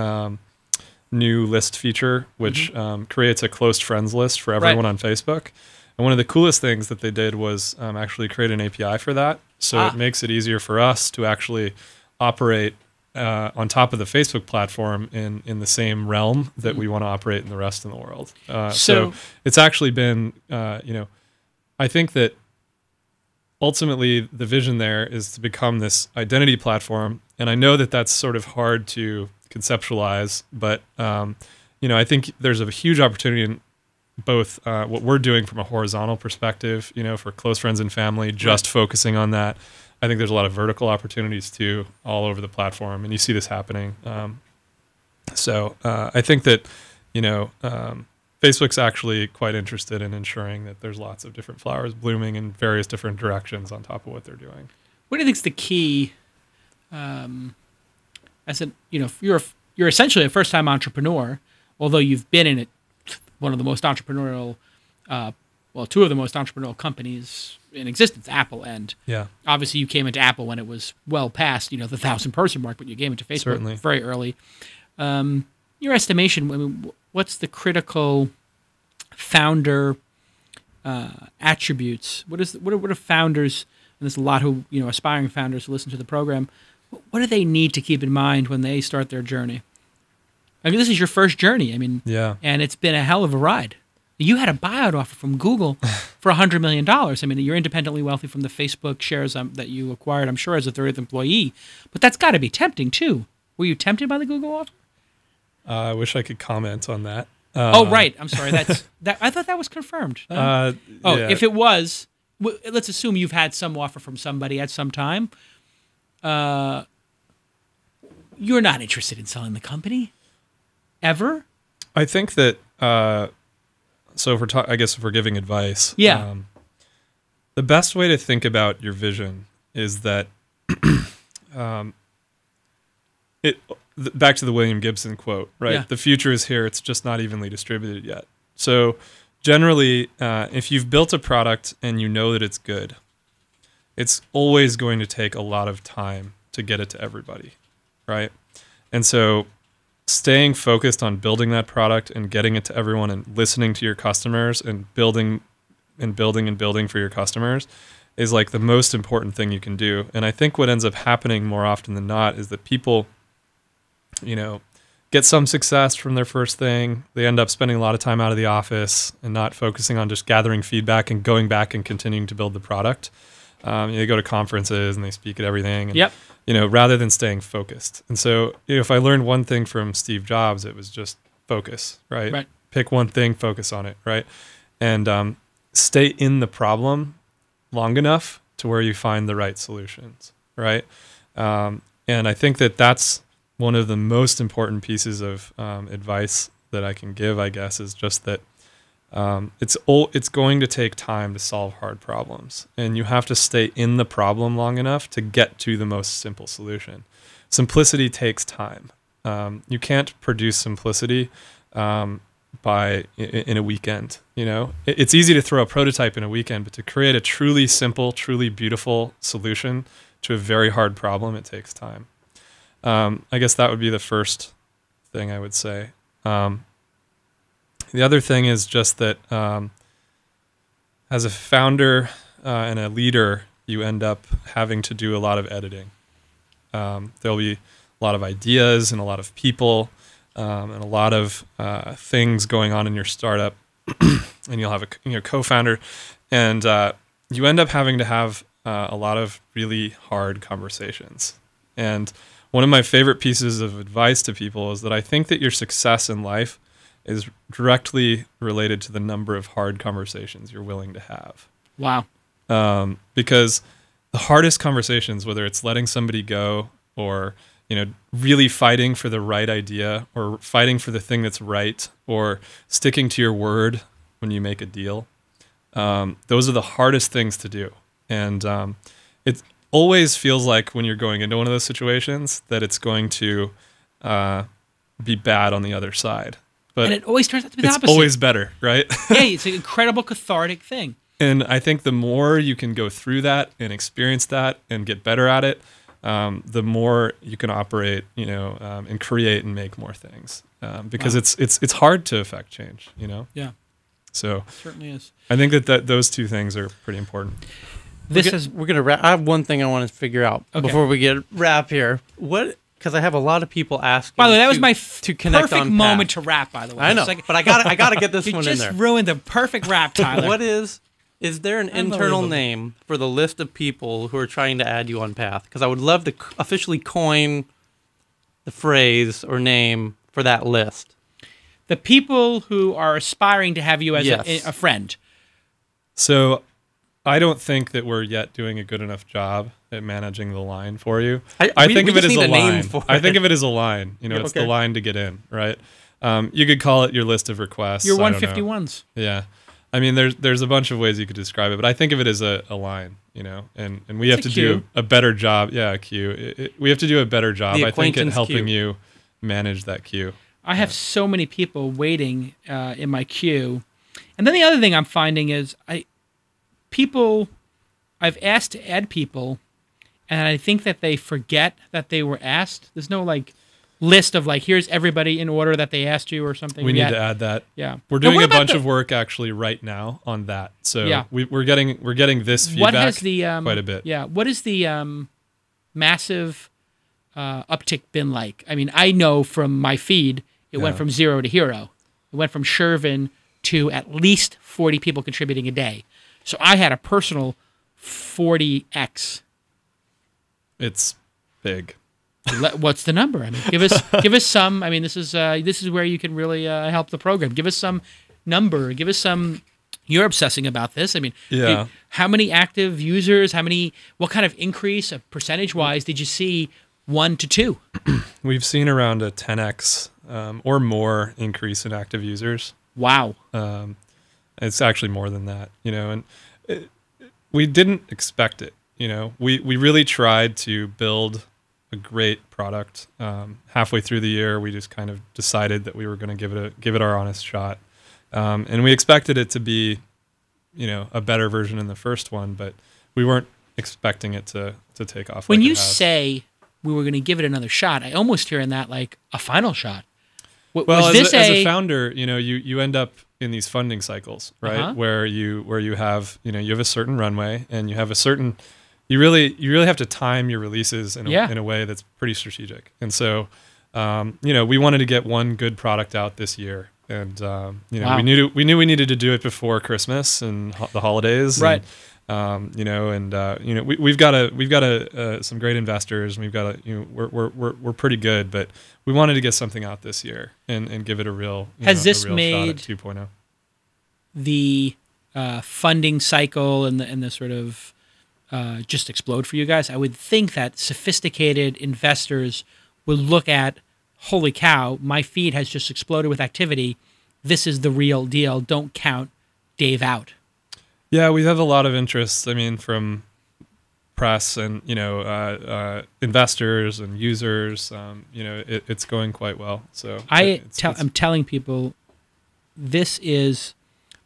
new list feature, which creates a close friends list for everyone on Facebook. And one of the coolest things that they did was actually create an API for that. So it makes it easier for us to actually operate on top of the Facebook platform in the same realm that we want to operate in the rest of the world. So it's actually been, you know, I think that ultimately, the vision there is to become this identity platform, and I know that that's sort of hard to conceptualize. But you know, I think there's a huge opportunity in both what we're doing from a horizontal perspective, you know, for close friends and family, just focusing on that. I think there's a lot of vertical opportunities too, all over the platform, and you see this happening. So I think that, you know, Facebook's actually quite interested in ensuring that there's lots of different flowers blooming in various different directions on top of what they're doing. What do you think is the key? As a, you know, you're essentially a first-time entrepreneur, although you've been in it, one of the most entrepreneurial, well, two of the most entrepreneurial companies in existence, Apple, and yeah, obviously you came into Apple when it was well past, you know, the 1,000-person mark, but you came into Facebook certainly very early. Your estimation, I mean, what's the critical founder attributes? What are founders, and there's a lot who, you know, aspiring founders who listen to the program, what do they need to keep in mind when they start their journey? I mean, this is your first journey. I mean, yeah, and it's been a hell of a ride. You had a buyout offer from Google for $100 million. I mean, you're independently wealthy from the Facebook shares that you acquired, I'm sure, as a 30th employee. But that's got to be tempting, too. Were you tempted by the Google offer? I wish I could comment on that. Oh, right. I'm sorry. That's that. I thought that was confirmed. Oh, yeah. If it was, let's assume you've had some offer from somebody at some time. You're not interested in selling the company, ever? I think that... so if we're I guess if we're giving advice, yeah, the best way to think about your vision is that back to the William Gibson quote, right? Yeah. The future is here. It's just not evenly distributed yet. So generally, if you've built a product and you know that it's good, it's always going to take a lot of time to get it to everybody, right? And so staying focused on building that product and getting it to everyone and listening to your customers and building for your customers is like the most important thing you can do. And I think what ends up happening more often than not is that people, you know, get some success from their first thing. They end up spending a lot of time out of the office and not focusing on just gathering feedback and going back and continuing to build the product. They go to conferences and they speak at everything. And, yep, you know, rather than staying focused. And so, you know, if I learned one thing from Steve Jobs, it was just focus, right? Right. Pick one thing, focus on it, right? And stay in the problem long enough to where you find the right solutions, right? And I think that that's one of the most important pieces of advice that I can give, I guess, is just that it's going to take time to solve hard problems, and you have to stay in the problem long enough to get to the most simple solution. Simplicity takes time. You can't produce simplicity in a weekend. You know, it's easy to throw a prototype in a weekend, but to create a truly simple, truly beautiful solution to a very hard problem, it takes time. I guess that would be the first thing I would say. The other thing is just that as a founder and a leader, you end up having to do a lot of editing. There'll be a lot of ideas and a lot of people and a lot of things going on in your startup, and you'll have a co-founder, and you end up having to have a lot of really hard conversations. And one of my favorite pieces of advice to people is that I think that your success in life is directly related to the number of hard conversations you're willing to have. Wow. Because the hardest conversations, whether it's letting somebody go or, you know, really fighting for the right idea or fighting for the thing that's right or sticking to your word when you make a deal, those are the hardest things to do. And it always feels like when you're going into one of those situations that it's going to be bad on the other side. But and it always turns out to be the opposite. It's always better, right? Yeah, it's an incredible cathartic thing. And I think the more you can go through that and experience that and get better at it, the more you can operate, you know, and create and make more things. Because wow, it's hard to affect change, you know? Yeah. So it certainly is. I think that, those two things are pretty important. We're gonna wrap. I have one thing I want to figure out before we get wrap here. Because I have a lot of people asking. By the way, that was my perfect moment to wrap. By the way, I know, like, but I gotta get this one in there. You just ruined the perfect wrap, Tyler. What is there an internal name for the list of people who are trying to add you on Path? Because I would love to officially coin the phrase or name for that list. The people who are aspiring to have you as a friend. So, I don't think that we're yet doing a good enough job at managing the line for you. I think of it as a line. You know, it's the line to get in, right? You could call it your list of requests. Your 151s. Yeah. I mean, there's a bunch of ways you could describe it, but I think of it as a line, you know, and we have to do a better job. Yeah, a queue. We have to do a better job, I think, at helping you manage that queue. I have so many people waiting in my queue. And then the other thing I'm finding is I've asked to add people, and I think that they forget that they were asked. There's no, like, list of, like, here's everybody in order that they asked you or something. We need to add that. Yeah. We're doing a bunch of work, actually, right now on that. So yeah. we're getting this feedback quite a bit. Yeah. What is the massive uptick been like? I mean, I know from my feed, it went from 0 to hero. It went from Shervin to at least 40 people contributing a day. So I had a personal 40x. It's big. What's the number? I mean, give us some. I mean, this is where you can really help the program. Give us some number. Give us some. You're obsessing about this. I mean, how many active users? How many? What kind of increase, percentage wise, did you see? 1 to 2. We've seen around a 10x or more increase in active users. Wow. It's actually more than that. You know, and we didn't expect it. You know, we really tried to build a great product. Halfway through the year, we just kind of decided that we were going to give it our honest shot, and we expected it to be, you know, a better version than the first one, but we weren't expecting it to take off. When you say we were going to give it another shot, I almost hear in that like a final shot. Well, as a founder, you know, you end up in these funding cycles, right? Where you have, you know, you have a certain runway and you have a certain. You really have to time your releases in a way that's pretty strategic. And so, you know, we wanted to get one good product out this year, and you know, we knew we needed to do it before Christmas and the holidays, right? And, you know, and you know, we've got some great investors, and we've got we're pretty good, but we wanted to get something out this year and give it a real shot at 2.0. The funding cycle and the sort of just explode for you guys? I would think that sophisticated investors would look at, holy cow, my feed has just exploded with activity. This is the real deal. Don't count Dave out. Yeah, we have a lot of interest, I mean, from press and, you know, investors and users. You know, it's going quite well. So I'm telling people, this is,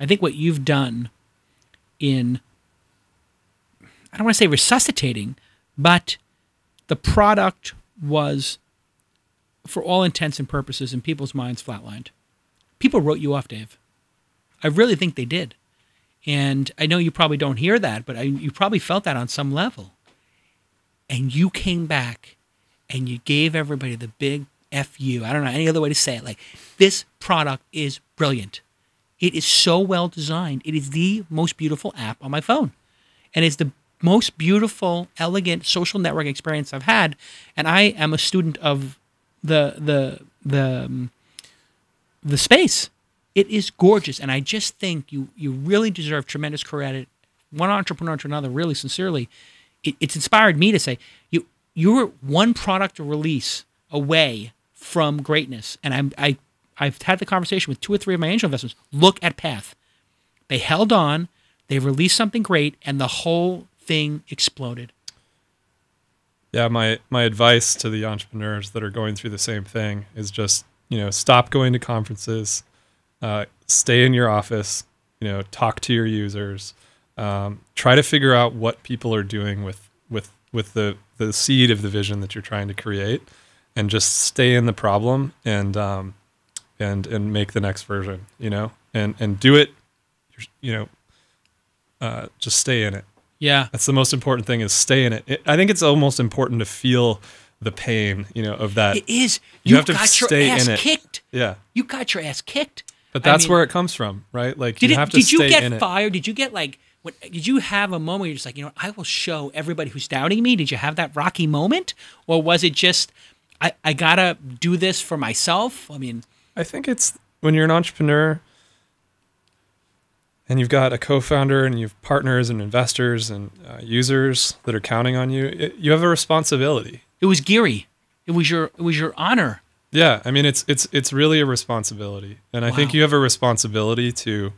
I think what you've done in, I don't want to say resuscitating, but the product was, for all intents and purposes, in people's minds, flatlined. People wrote you off, Dave. I really think they did. And I know you probably don't hear that, but you probably felt that on some level. And you came back and you gave everybody the big F you. I don't know any other way to say it. Like, this product is brilliant. It is so well designed. It is the most beautiful app on my phone. And it's the most beautiful, elegant social network experience I've had, and I am a student of the space. It is gorgeous, and I just think you really deserve tremendous credit. One entrepreneur to another, really sincerely, it's inspired me to say you were one product release away from greatness. And I've had the conversation with 2 or 3 of my angel investors. Look at Path; they held on, they released something great, and the whole thing exploded. Yeah, my advice to the entrepreneurs that are going through the same thing is just, you know, stop going to conferences, stay in your office, you know, talk to your users, try to figure out what people are doing with the seed of the vision that you're trying to create, and just stay in the problem and make the next version, you know, and do it, you know, just stay in it. Yeah, that's the most important thing, is stay in it. I think it's almost important to feel the pain, you know, of that. It is. You have to stay in it. You got your ass kicked. Yeah. You got your ass kicked. But that's where it comes from, right? Like, you have to stay in it. Did you get fired? Did you get, like, did you have a moment where you're just like, you know, I will show everybody who's doubting me? Did you have that rocky moment? Or was it just, I got to do this for myself? I mean, I think it's when you're an entrepreneur, and you've got a co-founder and you've partners and investors and users that are counting on you, you have a responsibility. It was geary. It was your honor. Yeah, I mean, it's really a responsibility, and I think you have a responsibility to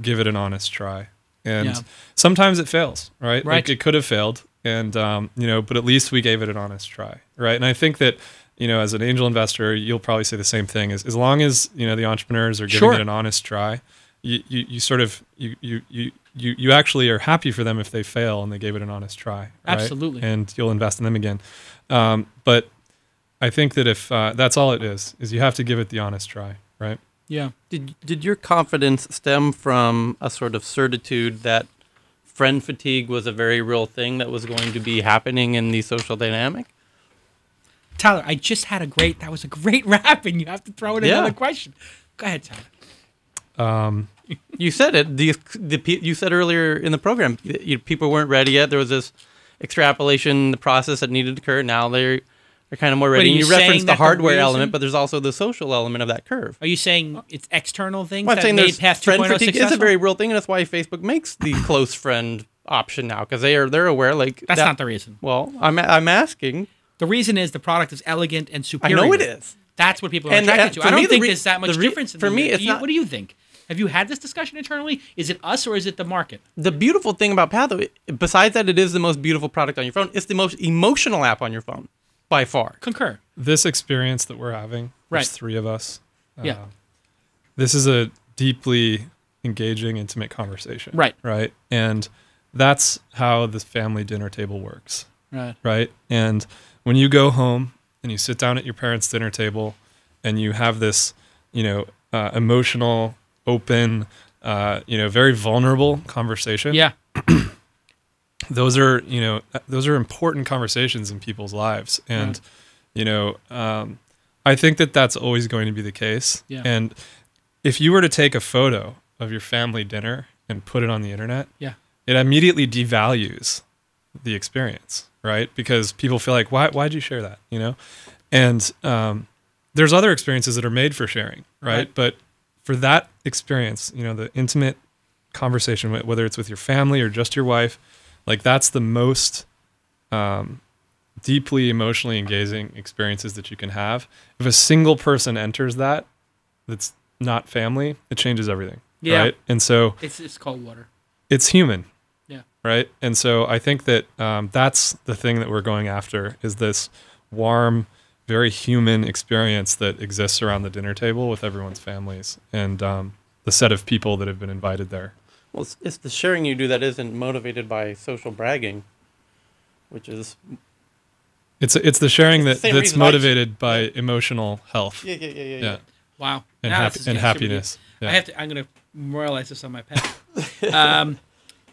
give it an honest try. And sometimes it fails, right? Like it could have failed, and you know, but at least we gave it an honest try, right? And I think that, you know, as an angel investor, you'll probably say the same thing. As long as you know the entrepreneurs are giving it an honest try, you actually are happy for them if they fail and they gave it an honest try. Right? Absolutely. And you'll invest in them again, but I think that if that's all it is you have to give it the honest try, right? Yeah. Did your confidence stem from a sort of certitude that friend fatigue was a very real thing that was going to be happening in the social dynamic? Tyler, I just had that was a great wrap, and you have to throw in another question. Go ahead, Tyler. You said it. You said earlier in the program, people weren't ready yet. There was this extrapolation, the process that needed to occur. Now they're kind of more ready. You referenced the hardware element, but there's also the social element of that curve. Are you saying it's external things that made Path 2.0 successful? Friend fatigue is a very real thing, and that's why Facebook makes the close friend option now, because they're aware. Like that's not the reason. Well, I'm asking. The reason is the product is elegant and superior. I know it is. That's what people are attracted to. I don't think there's that much difference. For me, it's not. What do you think? Have you had this discussion internally? Is it us or is it the market? The beautiful thing about Path, besides that it is the most beautiful product on your phone, it's the most emotional app on your phone. By far. Concur. This experience that we're having, there's three of us. This is a deeply engaging, intimate conversation. Right. Right. And that's how the family dinner table works. Right. Right. And when you go home and you sit down at your parents' dinner table and you have this, you know, emotional, open, you know, very vulnerable conversation. Yeah. Those are, you know, those are important conversations in people's lives. And, you know, I think that that's always going to be the case. Yeah. And if you were to take a photo of your family dinner and put it on the internet, it immediately devalues the experience, right? Because people feel like, why'd you share that? You know? And, there's other experiences that are made for sharing, right? But for that experience, you know, the intimate conversation, whether it's with your family or just your wife, like that's the most deeply emotionally engaging experiences that you can have. If a single person enters that's not family, it changes everything. Yeah. Right. And so it's cold water. It's human. Yeah. Right. And so I think that that's the thing that we're going after is this warm, very human experience that exists around the dinner table with everyone's families and the set of people that have been invited there. Well, it's the sharing you do that isn't motivated by social bragging, which is... It's the sharing that's motivated by emotional health. Yeah. Wow. And, happiness. Yeah. I'm going to memorialize this on my Path.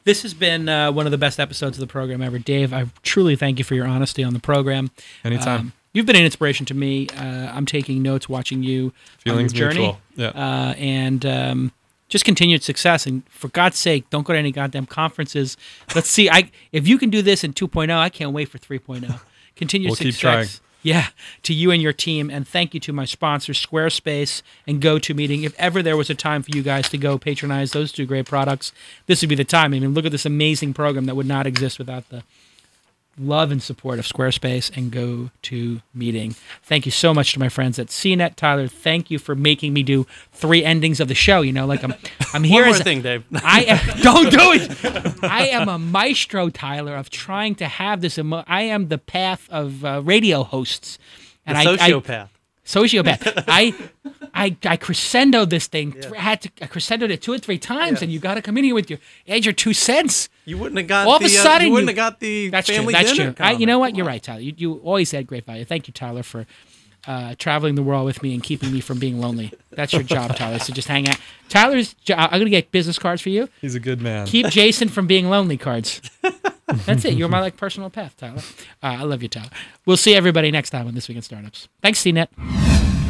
This has been one of the best episodes of the program ever. Dave, I truly thank you for your honesty on the program. Anytime. You've been an inspiration to me. I'm taking notes, watching you on your journey. Yeah. And... just continued success, and for God's sake, don't go to any goddamn conferences. Let's see, if you can do this in 2.0, I can't wait for 3.0. Continued success. Keep trying. Yeah, to you and your team, and thank you to my sponsors, Squarespace and GoToMeeting. If ever there was a time for you guys to go patronize those two great products, this would be the time. I mean, look at this amazing program that would not exist without the love and support of Squarespace and GoToMeeting. Thank you so much to my friends at CNET. Tyler, thank you for making me do three endings of the show. You know, like I'm here. One more thing, Dave. Don't do it. I am a maestro, Tyler, of trying to have this. I am the Path of radio hosts, and sociopath. Sociopath. I crescendoed this thing. Yeah. I crescendoed it 2 or 3 times, and you got to come in here with your add your 2 cents. You wouldn't have got all of a sudden. You wouldn't have got the family dinner. That's true. You know what? You're right, Tyler. You always had great value. Thank you, Tyler, for traveling the world with me and keeping me from being lonely. That's your job, Tyler. So just hang out. Tyler's job. I'm gonna get business cards for you. He's a good man. Keep Jason from being lonely cards. That's it. You're my like personal Path, Tyler. I love you, Tyler. We'll see everybody next time on This Week in Startups. Thanks, CNET.